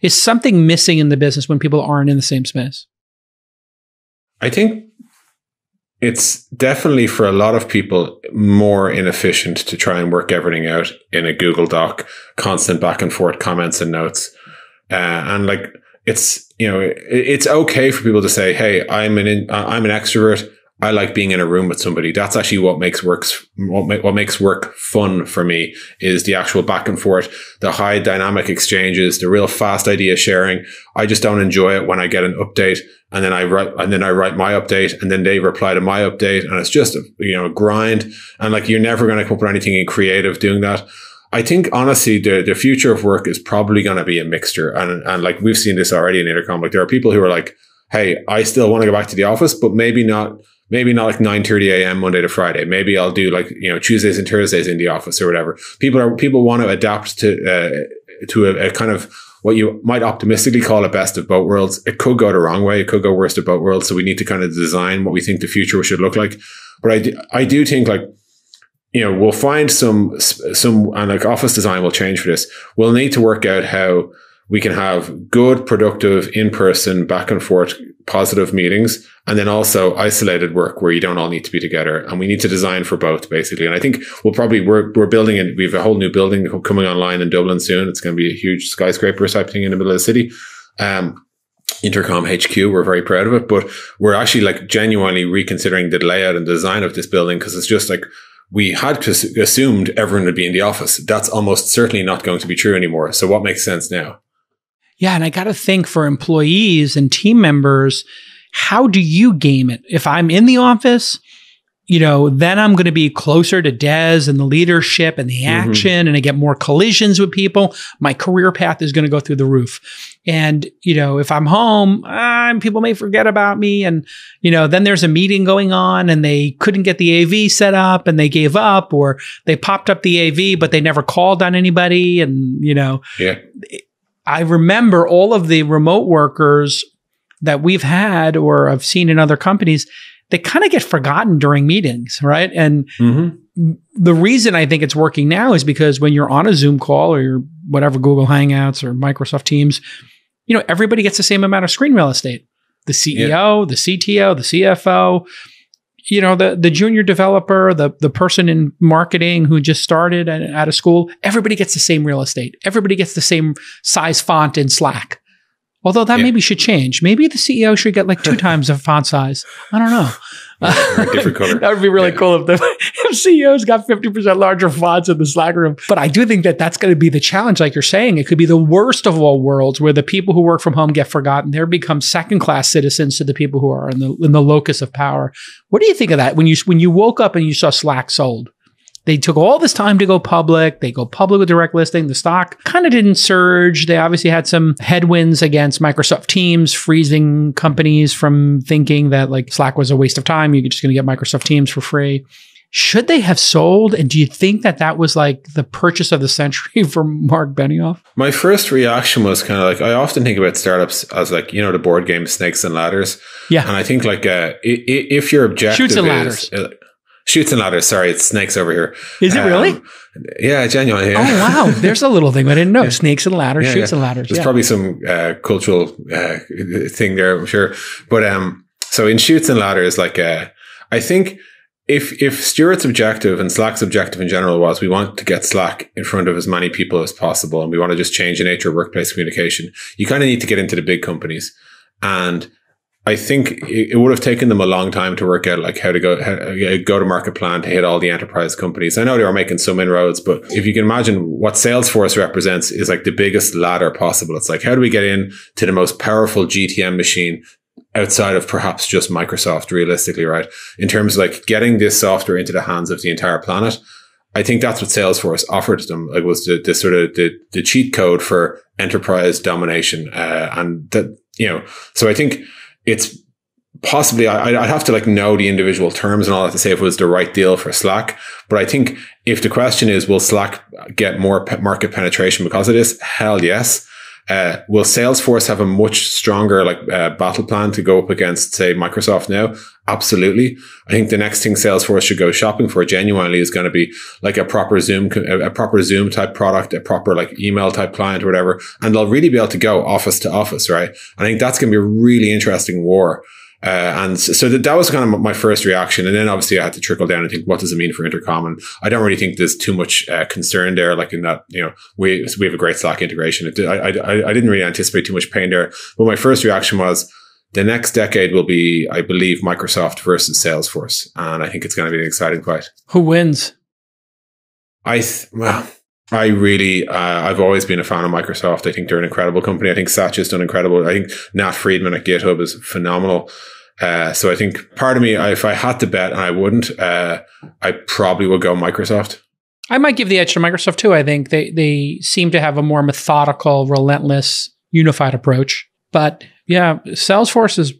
is something missing in the business when people aren't in the same space? I think it's definitely for a lot of people more inefficient to try and work everything out in a Google Doc, constant back and forth comments and notes. And like, it's, you know, it's okay for people to say, hey, I'm an extrovert. I like being in a room with somebody. That's actually what makes work fun for me, is the actual back and forth, the high dynamic exchanges, the real fast idea sharing. I just don't enjoy it when I get an update and then I write my update and then they reply to my update, and it's just a grind. And like, you're never going to come up with anything creative doing that. I think honestly, the future of work is probably going to be a mixture, and like we've seen this already in Intercom. Like, there are people who are like, hey, I still want to go back to the office, but maybe not like 9:30 a.m. Monday to Friday. Maybe I'll do like, Tuesdays and Thursdays in the office or whatever. People want to adapt to a kind of what you might optimistically call a best of both worlds. It could go the wrong way. It could go worst of both worlds. So we need to kind of design what we think the future should look like. But I do think like, we'll find some, and like office design will change for this. We'll need to work out how we can have good, productive, in-person, back and forth, positive meetings, and then also isolated work where you don't all need to be together. And we need to design for both, basically. And I think we're building it. We have a whole new building coming online in Dublin soon. It's going to be a huge skyscraper type thing in the middle of the city. Intercom HQ, we're very proud of it, but we're actually like genuinely reconsidering the layout and design of this building, because it's just like, we had assumed everyone would be in the office. That's almost certainly not going to be true anymore. So what makes sense now? Yeah, and I got to think for employees and team members, how do you game it? If I'm in the office, then I'm going to be closer to Des and the leadership and the action, mm-hmm. and I get more collisions with people. My career path is going to go through the roof. And, if I'm home, people may forget about me. And, then there's a meeting going on and they couldn't get the AV set up and they gave up, or they popped up the AV, but they never called on anybody. And, yeah. I remember all of the remote workers that we've had or I've seen in other companies, they kind of get forgotten during meetings, right? And mm-hmm. the reason I think it's working now is because when you're on a Zoom call or your whatever Google Hangouts or Microsoft Teams, everybody gets the same amount of screen real estate. The CEO, the CTO, the CFO, the junior developer, the person in marketing who just started out of school, everybody gets the same real estate. Everybody gets the same size font in Slack. Although that maybe should change. Maybe the CEO should get like 2 times the font size. I don't know. Different color. That would be really cool if CEOs got 50% larger fonts in the Slack room. But I do think that that's going to be the challenge. Like you're saying, it could be the worst of all worlds where the people who work from home get forgotten. They become second-class citizens to the people who are in the locus of power. What do you think of that? When you woke up and you saw Slack sold, they took all this time to go public. They go public with direct listing. The stock kind of didn't surge. They obviously had some headwinds against Microsoft Teams, freezing companies from thinking that like Slack was a waste of time. You're just going to get Microsoft Teams for free. Should they have sold? And do you think that that was like the purchase of the century for Mark Benioff? My first reaction was kind of like, I often think about startups as like, the board game Snakes and Ladders. Yeah. And I think like if your objective Shoots and Ladders. Shoots and Ladders. Sorry, it's Snakes over here. Is it really? Yeah, genuinely. Yeah. Oh, wow. There's a little thing I didn't know. Yeah. Snakes and Ladders, Shoots and Ladders. There's probably some cultural thing there, I'm sure. But so in Shoots and Ladders, like I think If Stuart's objective and Slack's objective in general was we want to get Slack in front of as many people as possible and we want to just change the nature of workplace communication, you kind of need to get into the big companies. And I think it would have taken them a long time to work out like how to go to market plan to hit all the enterprise companies. I know they were making some inroads, but if you can imagine what Salesforce represents is like the biggest ladder possible. It's like, how do we get in to the most powerful GTM machine outside of perhaps just Microsoft realistically, right? In terms of like getting this software into the hands of the entire planet. I think that's what Salesforce offered them, like was the sort of the cheat code for enterprise domination. And that, you know, so I think it's possibly, I'd have to like know the individual terms and all that to say if it was the right deal for Slack. But I think if the question is, will Slack get more market penetration because of this? Hell yes. Will Salesforce have a much stronger like battle plan to go up against, say, Microsoft now? Absolutely. I think the next thing Salesforce should go shopping for genuinely is going to be like a proper Zoom type product, a proper like email type client or whatever. And they'll really be able to go office to office, right? I think that's going to be a really interesting war. And so that was kind of my first reaction. And then obviously I had to trickle down and think, what does it mean for Intercom? And I don't really think there's too much concern there. Like in that, you know, we have a great Slack integration. I didn't really anticipate too much pain there. But my first reaction was the next decade will be, I believe, Microsoft versus Salesforce. And I think it's going to be an exciting fight. Who wins? I've always been a fan of Microsoft. I think they're an incredible company. I think Satch has done incredible. I think Nat Friedman at GitHub is phenomenal. So I think part of me, if I had to bet, and I wouldn't, I probably would go Microsoft. I might give the edge to Microsoft too. I think they seem to have a more methodical, relentless, unified approach. But yeah, Salesforce is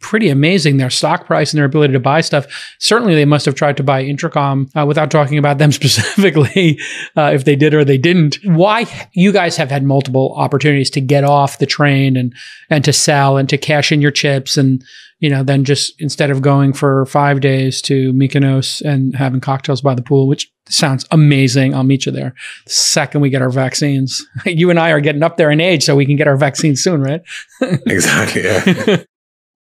pretty amazing. Their stock price and their ability to buy stuff. Certainly, they must have tried to buy Intercom without talking about them specifically, if they did or they didn't. Why? You guys have had multiple opportunities to get off the train and to sell and to cash in your chips and, you know, then just instead of going for 5 days to Mykonos and having cocktails by the pool, which sounds amazing. I'll meet you there the second we get our vaccines. You and I are getting up there in age, so we can get our vaccines soon, right? Exactly. Yeah.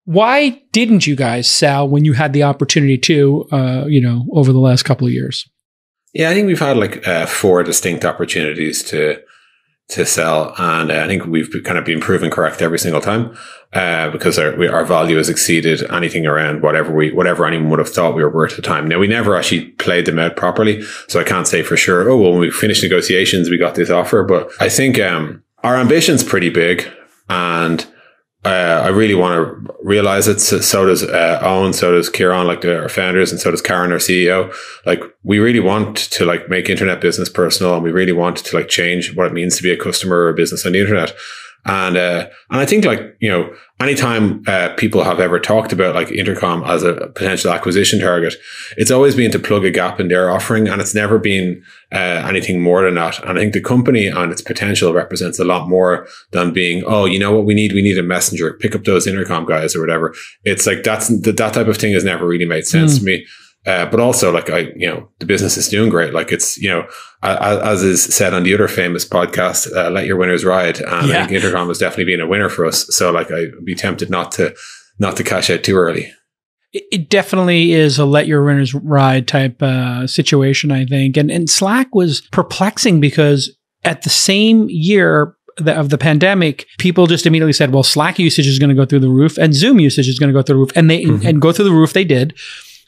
Why didn't you guys sell when you had the opportunity to, you know, over the last couple of years? Yeah, I think we've had like 4 distinct opportunities to sell. And I think we've kind of been proven correct every single time because our value has exceeded anything around whatever anyone would have thought we were worth at the time. Now, we never actually played them out properly. So I can't say for sure, oh, well, when we finished negotiations, we got this offer. But I think our ambition's pretty big. And I really want to realize it. So does Owen, so does Kieran, like our founders, and so does Karen, our CEO. Like, we really want to like make internet business personal, and we really want to like change what it means to be a customer or a business on the internet. And I think like, you know, anytime people have ever talked about like Intercom as a potential acquisition target, it's always been to plug a gap in their offering, and it's never been anything more than that. And I think the company and its potential represents a lot more than being, oh, you know what we need? We need a messenger, pick up those Intercom guys or whatever. It's like that type of thing has never really made sense to me. But also, like, you know, the business is doing great. Like, it's, you know, as is said on the other famous podcast, let your winners ride. And yeah. I think Intercom has definitely been a winner for us. So, like, I'd be tempted not to cash out too early. It definitely is a let your winners ride type situation, I think. And Slack was perplexing because at the same year of the pandemic, people just immediately said, well, Slack usage is going to go through the roof and Zoom usage is going to go through the roof. And go through the roof they did.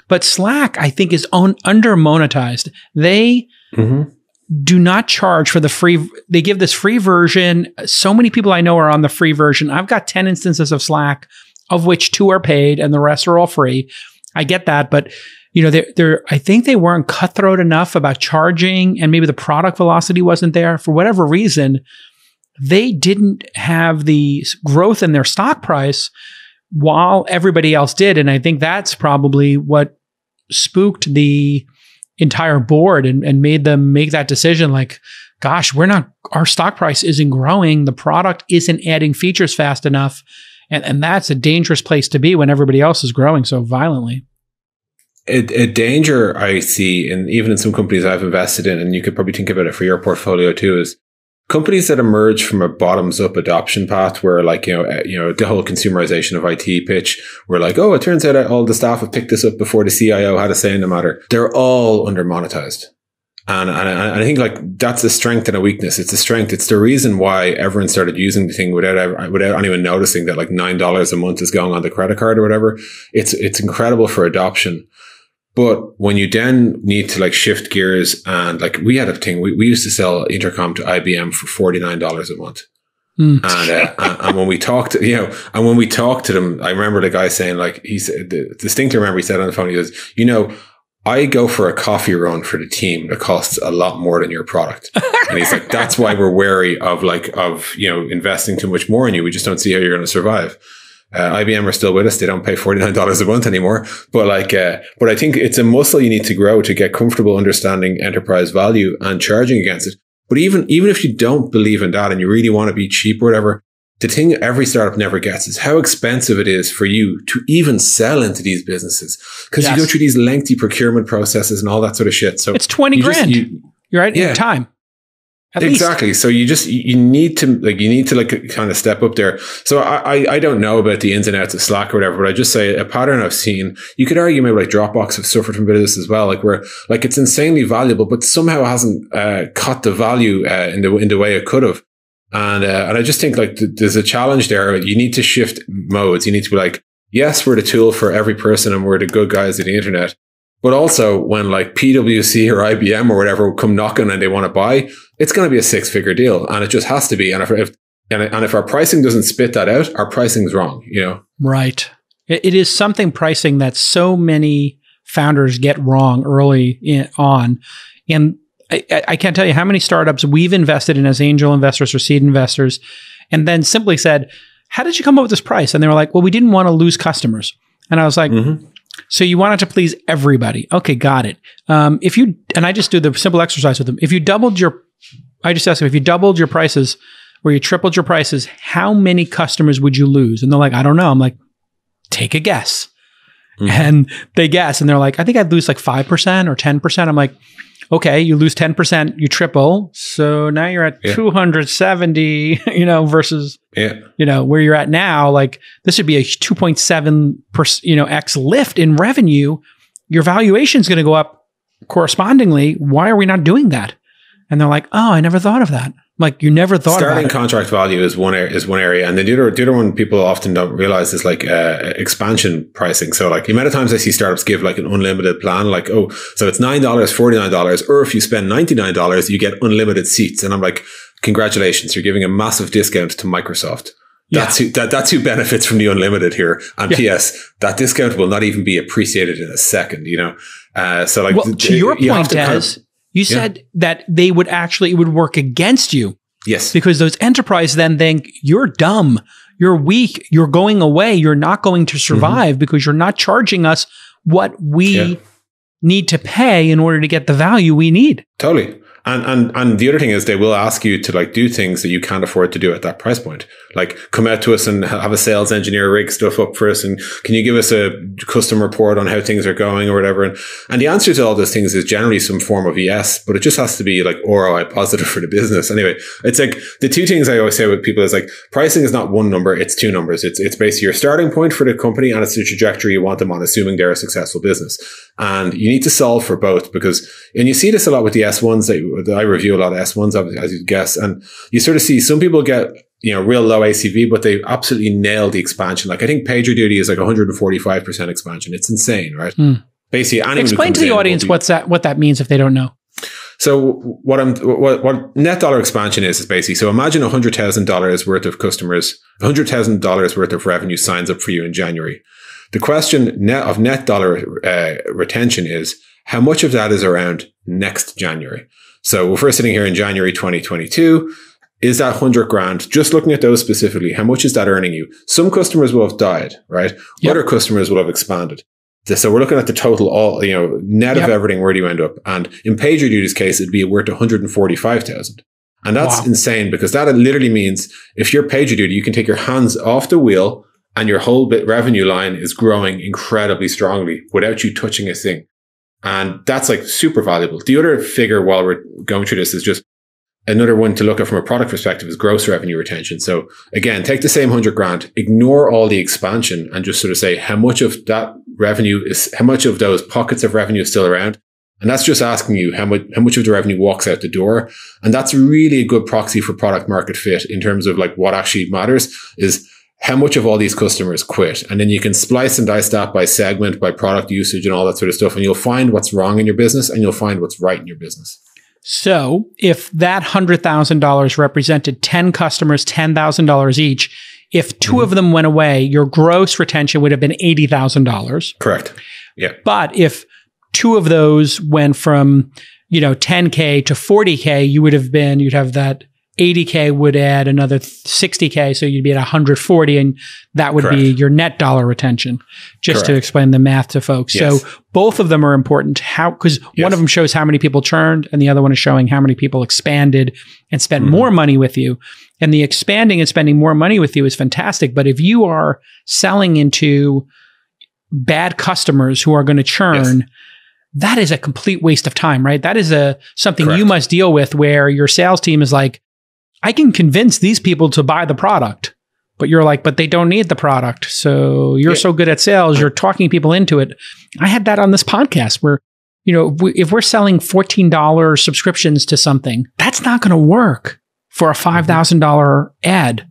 But Slack, I think, is under monetized. They do not charge for the free. They give this free version. So many people I know are on the free version. I've got 10 instances of Slack, of which 2 are paid and the rest are all free. I get that, but you know, I think they weren't cutthroat enough about charging, and maybe the product velocity wasn't there for whatever reason. They didn't have the growth in their stock price while everybody else did. And I think that's probably what spooked the entire board and made them make that decision. Like, gosh, our stock price isn't growing. The product isn't adding features fast enough. And that's a dangerous place to be when everybody else is growing so violently. A danger I see, and even in some companies I've invested in, and you could probably think about it for your portfolio too, is companies that emerge from a bottoms-up adoption path where, like, you know, the whole consumerization of IT pitch, where like, oh, it turns out all the staff have picked this up before the CIO had a say in the matter. They're all under-monetized. And I think like that's a strength and a weakness. It's a strength. It's the reason why everyone started using the thing without anyone noticing that like $9 a month is going on the credit card or whatever. It's incredible for adoption. But when you then need to like shift gears, and like we had a thing, we used to sell Intercom to IBM for $49 a month. Mm. And when we talked, to them, I remember the guy saying, like, he said, distinctly remember he said on the phone, he goes, you know, I go for a coffee run for the team that costs a lot more than your product. And he's like, that's why we're wary of investing too much more in you. We just don't see how you're going to survive. IBM are still with us. They don't pay $49 a month anymore. But like, but I think it's a muscle you need to grow to get comfortable understanding enterprise value and charging against it. But even if you don't believe in that and you really want to be cheap or whatever, the thing every startup never gets is how expensive it is for you to even sell into these businesses. Because yes. You go through these lengthy procurement processes and all that sort of shit. So it's 20 grand. You're right. Yeah. Your time. Exactly. Least. So you need to kind of step up there. So I don't know about the ins and outs of Slack or whatever, but I just say a pattern I've seen. You could argue maybe like Dropbox have suffered from this as well, like where like it's insanely valuable, but somehow it hasn't caught the value in the way it could have. And I just think like there's a challenge there. You need to shift modes. You need to be like, yes, we're the tool for every person, and we're the good guys of the internet. But also when like PwC or IBM or whatever come knocking and they want to buy, it's going to be a 6-figure deal, and it just has to be. And if our pricing doesn't spit that out, our pricing's wrong. You know, right? It is something pricing that so many founders get wrong early on, and I can't tell you how many startups we've invested in as angel investors or seed investors, and then simply said, "How did you come up with this price?" And they were like, "Well, we didn't want to lose customers." And I was like. Mm-hmm. So you wanted to please everybody. Okay, got it. And I just do the simple exercise with them. I just asked them, if you doubled your prices or you tripled your prices, how many customers would you lose? And they're like, I don't know. I'm like, take a guess. Mm-hmm. And they guess and they're like, I think I'd lose like 5% or 10%. I'm like, okay, you lose 10%, you triple. So now you're at 270, versus, where you're at now, like this would be a 2.7%, X lift in revenue. Your valuation is going to go up correspondingly. Why are we not doing that? And they're like, oh, I never thought of that. Like you never thought about it. Starting contract value is one area. And then the other one people often don't realize is like expansion pricing. So like the amount of times I see startups give like an unlimited plan, like, oh, so it's $9, $49, or if you spend $99, you get unlimited seats. And I'm like, congratulations, you're giving a massive discount to Microsoft. That's who benefits from the unlimited here. And P.S., that discount will not even be appreciated in a second, So like- well, to your point, Des, you said that they would actually, it would work against you. Yes. Because those enterprise then think you're dumb, you're weak, you're going away, you're not going to survive because you're not charging us what we need to pay in order to get the value we need. Totally. And the other thing is they will ask you to like do things that you can't afford to do at that price point. Like come out to us and have a sales engineer rig stuff up for us. And can you give us a custom report on how things are going or whatever? And the answer to all those things is generally some form of yes, but it just has to be like ROI positive for the business. Anyway, it's like the two things I always say with people is like pricing is not one number. It's two numbers. It's basically your starting point for the company and it's the trajectory you want them on, assuming they're a successful business. And you need to solve for both because, and you see this a lot with the S1s that I review a lot of S1s, as you'd guess. And you sort of see some people get, real low ACV, but they absolutely nail the expansion. Like I think PagerDuty is like 145% expansion. It's insane, right? Mm. Basically, explain to the audience what that means if they don't know. So what net dollar expansion is basically, so imagine $100,000 worth of customers, $100,000 worth of revenue signs up for you in January. The question of net dollar retention is how much of that is around next January? So if we're sitting here in January 2022, is that $100,000, just looking at those specifically, how much is that earning you? Some customers will have died, right? Yep. Other customers will have expanded. So we're looking at the total, all, net of everything, where do you end up? And in PagerDuty's case, it'd be worth $145,000. And that's insane because that literally means if you're PagerDuty, you can take your hands off the wheel and your whole revenue line is growing incredibly strongly without you touching a thing. And that's like super valuable. The other figure while we're going through this is just Another one to look at from a product perspective is gross revenue retention. So again, take the same $100,000, ignore all the expansion and just sort of say how much of that revenue is, how much of those pockets of revenue is still around. And that's just asking you how much of the revenue walks out the door. And that's really a good proxy for product market fit in terms of like what actually matters is how much of all these customers quit. And then you can splice and dice that by segment, by product usage and all that sort of stuff. And you'll find what's wrong in your business and you'll find what's right in your business. So if that $100,000 represented 10 customers, $10,000 each, if two of them went away, your gross retention would have been $80,000. Correct. Yeah. But if two of those went from, you know, 10K to 40K, you'd have that 80K would add another 60K. So you'd be at 140 and that would Correct. Be your net dollar retention, just Correct. To explain the math to folks. Yes. So both of them are important. How, because yes. one of them shows how many people churned and the other one is showing how many people expanded and spent more money with you. And the expanding and spending more money with you is fantastic. But if you are selling into bad customers who are going to churn, yes. that is a complete waste of time, right? That is something Correct. You must deal with where your sales team is like, I can convince these people to buy the product, but you're like, but they don't need the product. So you're yeah. so good at sales, you're talking people into it. I had that on this podcast where, you know, if we're selling $14 subscriptions to something, that's not going to work for a $5,000 ad.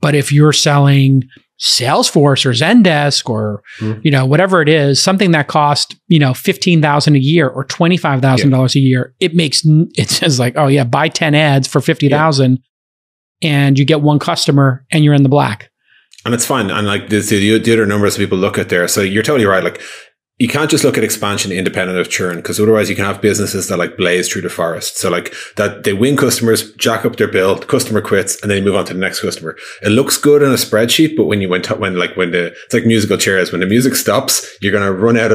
But if you're selling Salesforce or Zendesk or, you know, whatever it is, something that costs, you know, $15,000 a year or $25,000 a year, it says like, oh yeah, buy 10 ads for $50,000 and you get one customer and you're in the black. And it's fine. And like the other numbers people look at there. So you're totally right. Like you can't just look at expansion independent of churn, because otherwise you can have businesses that like blaze through the forest. So like that they win customers, jack up their bill, the customer quits, and then you move on to the next customer. It looks good on a spreadsheet, but it's like musical chairs, when the music stops, you're going to run out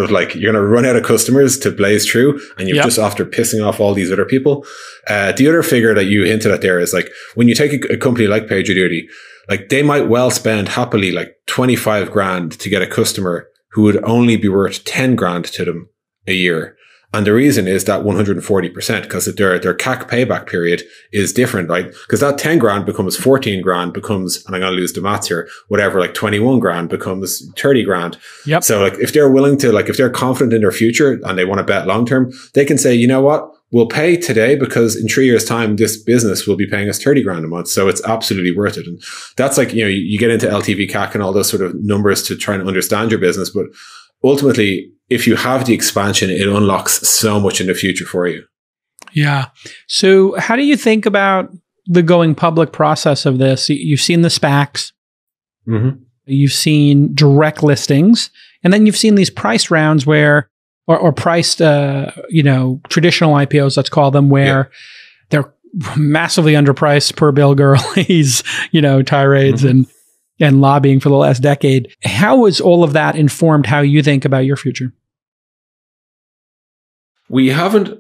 of customers to blaze through, and you're just after pissing off all these other people. The other figure that you hinted at there is like when you take a company like PagerDuty, like they might well spend happily like $25,000 to get a customer who would only be worth $10,000 to them a year. And the reason is that 140%, because their CAC payback period is different, right? Because that $10,000 becomes $14,000 becomes, and I'm going to lose the maths here, whatever, like $21,000 becomes $30,000. Yep. So like if they're willing to, like if they're confident in their future and they want to bet long-term, they can say, you know what? We'll pay today because in 3 years' time, this business will be paying us $30,000 a month. So it's absolutely worth it. And that's like, you know, you get into LTV CAC and all those sort of numbers to try and understand your business. But ultimately, if you have the expansion, it unlocks so much in the future for you. Yeah. So how do you think about the going public process of this? You've seen the SPACs. You've seen direct listings. And then you've seen these price rounds where or priced, you know, traditional IPOs, let's call them, where they're massively underpriced per Bill Gurley's, you know, tirades and lobbying for the last decade. How has all of that informed how you think about your future? We haven't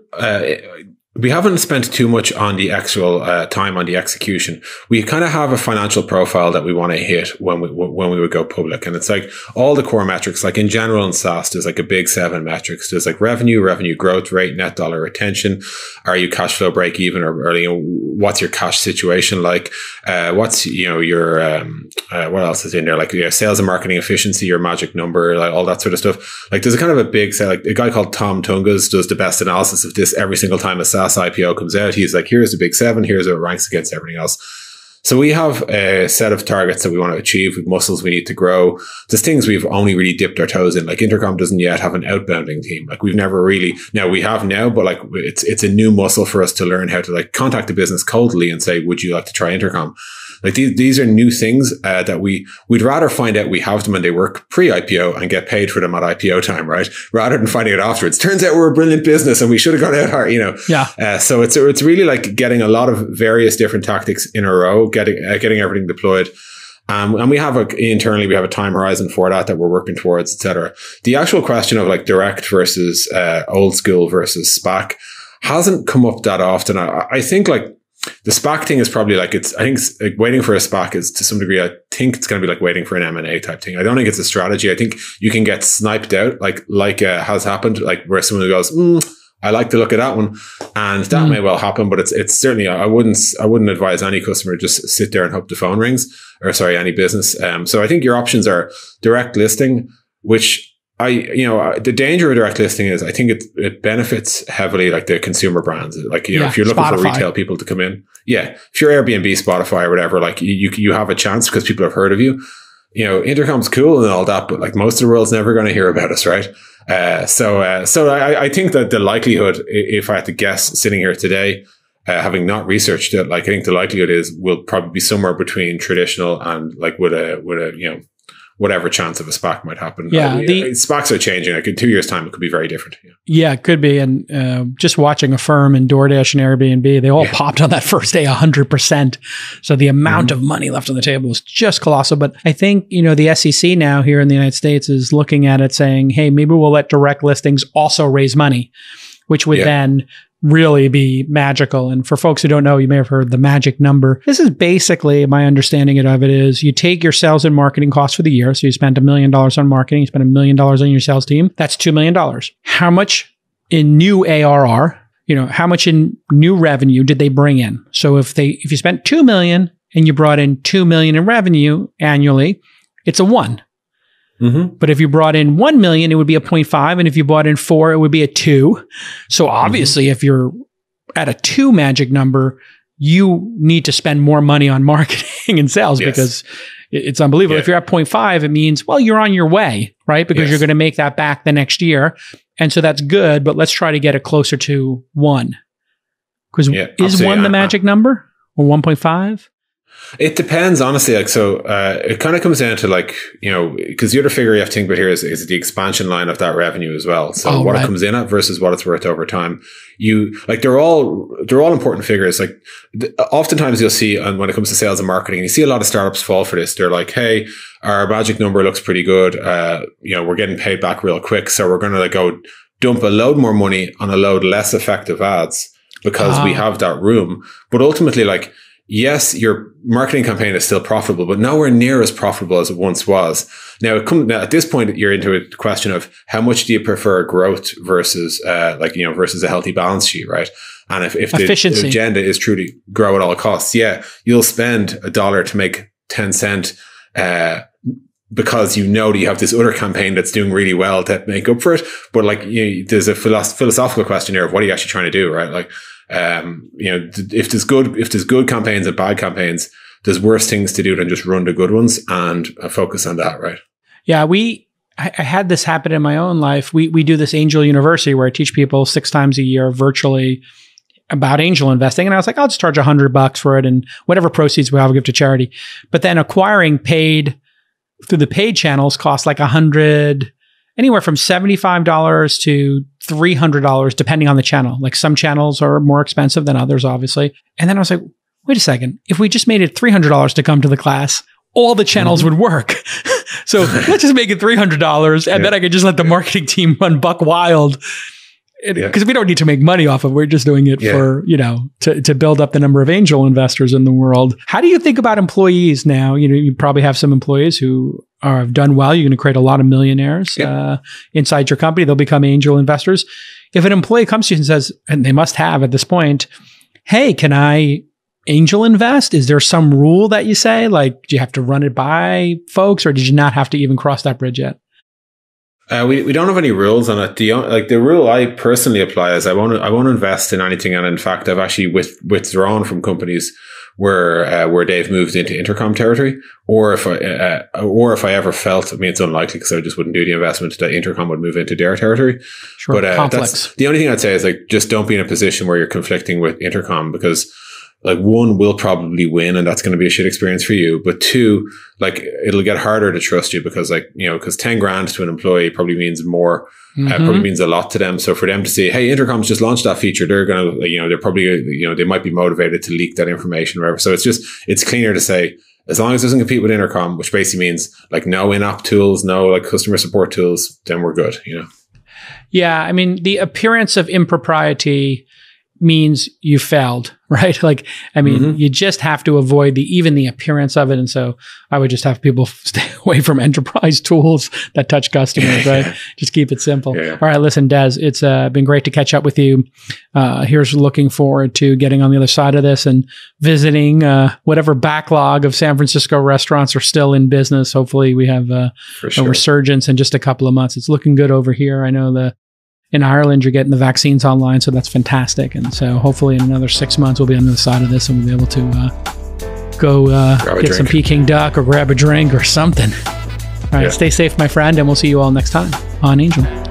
spent too much on the actual time on the execution. We kind of have a financial profile that we want to hit when we would go public. And it's like all the core metrics, like in general in SaaS, there's like a big 7 metrics. There's like revenue growth rate, net dollar retention. Are you cash flow break even or early? What's your cash situation like? What's, you know, your, what else is in there? Like, you know, sales and marketing efficiency, your magic number, like all that sort of stuff. Like there's a kind of a big, like a guy called Tom Tungas does the best analysis of this every single time a SaaS IPO comes out. He's like, here's the big 7, here's how it ranks against everything else. So we have a set of targets that we want to achieve with muscles we need to grow. There's things we've only really dipped our toes in. Like Intercom doesn't yet have an outbounding team. Like we've never really, now we have now, but like it's a new muscle for us to learn how to like contact the business coldly and say, would you like to try Intercom? Like these are new things that we'd rather find out we have them and they work pre-IPO and get paid for them at IPO time, right? Rather than finding out afterwards. Turns out we're a brilliant business and we should have gone out hard, you know? Yeah. So it's really like getting a lot of various different tactics in a row, getting everything deployed. And we have internally, we have a time horizon for that we're working towards, et cetera. The actual question of like direct versus old school versus SPAC hasn't come up that often. I think like, the SPAC thing is probably like waiting for a SPAC is to some degree, I think it's going to be like waiting for an M&A type thing. I don't think it's a strategy. I think you can get sniped out, like has happened, like where someone goes, I like to look at that one, and that may well happen, but it's certainly, I wouldn't advise any customer just sit there and hope the phone rings, or sorry, any business. So I think your options are direct listing, which the danger of direct listing is I think it benefits heavily like the consumer brands. Like, if you're looking for retail people to come in, if you're Airbnb, Spotify or whatever, like you have a chance because people have heard of you. Intercom's cool and all that, but like most of the world's never going to hear about us, right? So I think that the likelihood, if I had to guess sitting here today, having not researched it, like I think the likelihood is we'll probably be somewhere between traditional and like with a whatever chance of a SPAC might happen. Yeah, SPACs are changing. Like in 2 years' time, it could be very different. Yeah, it could be. And just watching Affirm and DoorDash and Airbnb, they all popped on that first day 100%. So the amount of money left on the table is just colossal. But I think, the SEC now here in the United States is looking at it saying, hey, maybe we'll let direct listings also raise money, which would then really be magical. And for folks who don't know, you may have heard the magic number. This is basically my understanding of it is you take your sales and marketing costs for the year. So you spent $1 million on marketing, you spent $1 million on your sales team. That's $2 million. How much in new ARR, how much in new revenue did they bring in? So if you spent 2 million and you brought in 2 million in revenue annually, it's a 1. But if you brought in 1 million, it would be a 0.5. And if you brought in 4, it would be a 2. So obviously, if you're at a 2 magic number, you need to spend more money on marketing and sales because it's unbelievable. Yeah. If you're at 0.5, it means, well, you're on your way, right? Because you're going to make that back the next year. And so that's good, but let's try to get it closer to 1. Because is 1 the magic number or 1.5? It depends, honestly. Like, so it kind of comes down to like, because the other figure you have to think about here is the expansion line of that revenue as well. So it comes in at versus what it's worth over time. They're all important figures. Like oftentimes you'll see, and when it comes to sales and marketing, you see a lot of startups fall for this. They're like, hey, our magic number looks pretty good. We're getting paid back real quick. So we're going to go dump a load more money on a load less effective ads because we have that room. But ultimately, like, yes, your marketing campaign is still profitable, but nowhere near as profitable as it once was. Now, at this point, you're into a question of how much do you prefer growth versus versus a healthy balance sheet, right? And if the agenda is truly grow at all costs, you'll spend $1 to make 10 cents because that you have this other campaign that's doing really well to make up for it. But like, there's a philosophical question here of what are you actually trying to do, right? Like, if there's good campaigns and bad campaigns, there's worse things to do than just run the good ones and focus on that, right? Yeah, I had this happen in my own life. We do this Angel University where I teach people 6 times a year virtually about angel investing. And I was like, I'll just charge $100 for it and whatever proceeds we have, we'll give to charity. But then acquiring paid through the paid channels costs like $100, anywhere from $75 to $300, depending on the channel. Like some channels are more expensive than others, obviously. And then I was like, wait a second. If we just made it $300 to come to the class, all the channels would work. So let's just make it $300. And then I could just let the marketing team run buck wild. Because we don't need to make money off of it. We're just doing it for, to build up the number of angel investors in the world. How do you think about employees now? You probably have some employees who have done well. You're going to create a lot of millionaires inside your company. They'll become angel investors. If an employee comes to you and says, and they must have at this point, hey, can I angel invest? Is there some rule that you say? Like, do you have to run it by folks or did you not have to even cross that bridge yet? We don't have any rules on it. The rule I personally apply is I won't invest in anything. And in fact, I've actually withdrawn from companies where they've moved into Intercom territory, or if I ever felt, it's unlikely because I just wouldn't do the investment that Intercom would move into their territory. Sure, but that's the only thing I'd say is like, just don't be in a position where you're conflicting with Intercom because like 1 will probably win and that's going to be a shit experience for you. But 2, like it'll get harder to trust you because because 10 grand to an employee probably means more, probably means a lot to them. So for them to say, hey, Intercom's just launched that feature, they're going to, they might be motivated to leak that information or whatever. So it's cleaner to say, as long as it doesn't compete with Intercom, which basically means like no in-app tools, no like customer support tools, then we're good. Yeah. The appearance of impropriety means you failed, right? Like, I mean, you just have to avoid even the appearance of it. And so I would just have people stay away from enterprise tools that touch customers, right? Just keep it simple. Yeah. All right, listen, Des, it's been great to catch up with you. Here's looking forward to getting on the other side of this and visiting whatever backlog of San Francisco restaurants are still in business. Hopefully we have a resurgence in just a couple of months. It's looking good over here. I know in Ireland, you're getting the vaccines online, so that's fantastic. And so hopefully in another 6 months, we'll be on the other side of this and we'll be able to go get some Peking duck or grab a drink or something. All right, stay safe, my friend, and we'll see you all next time on Angel.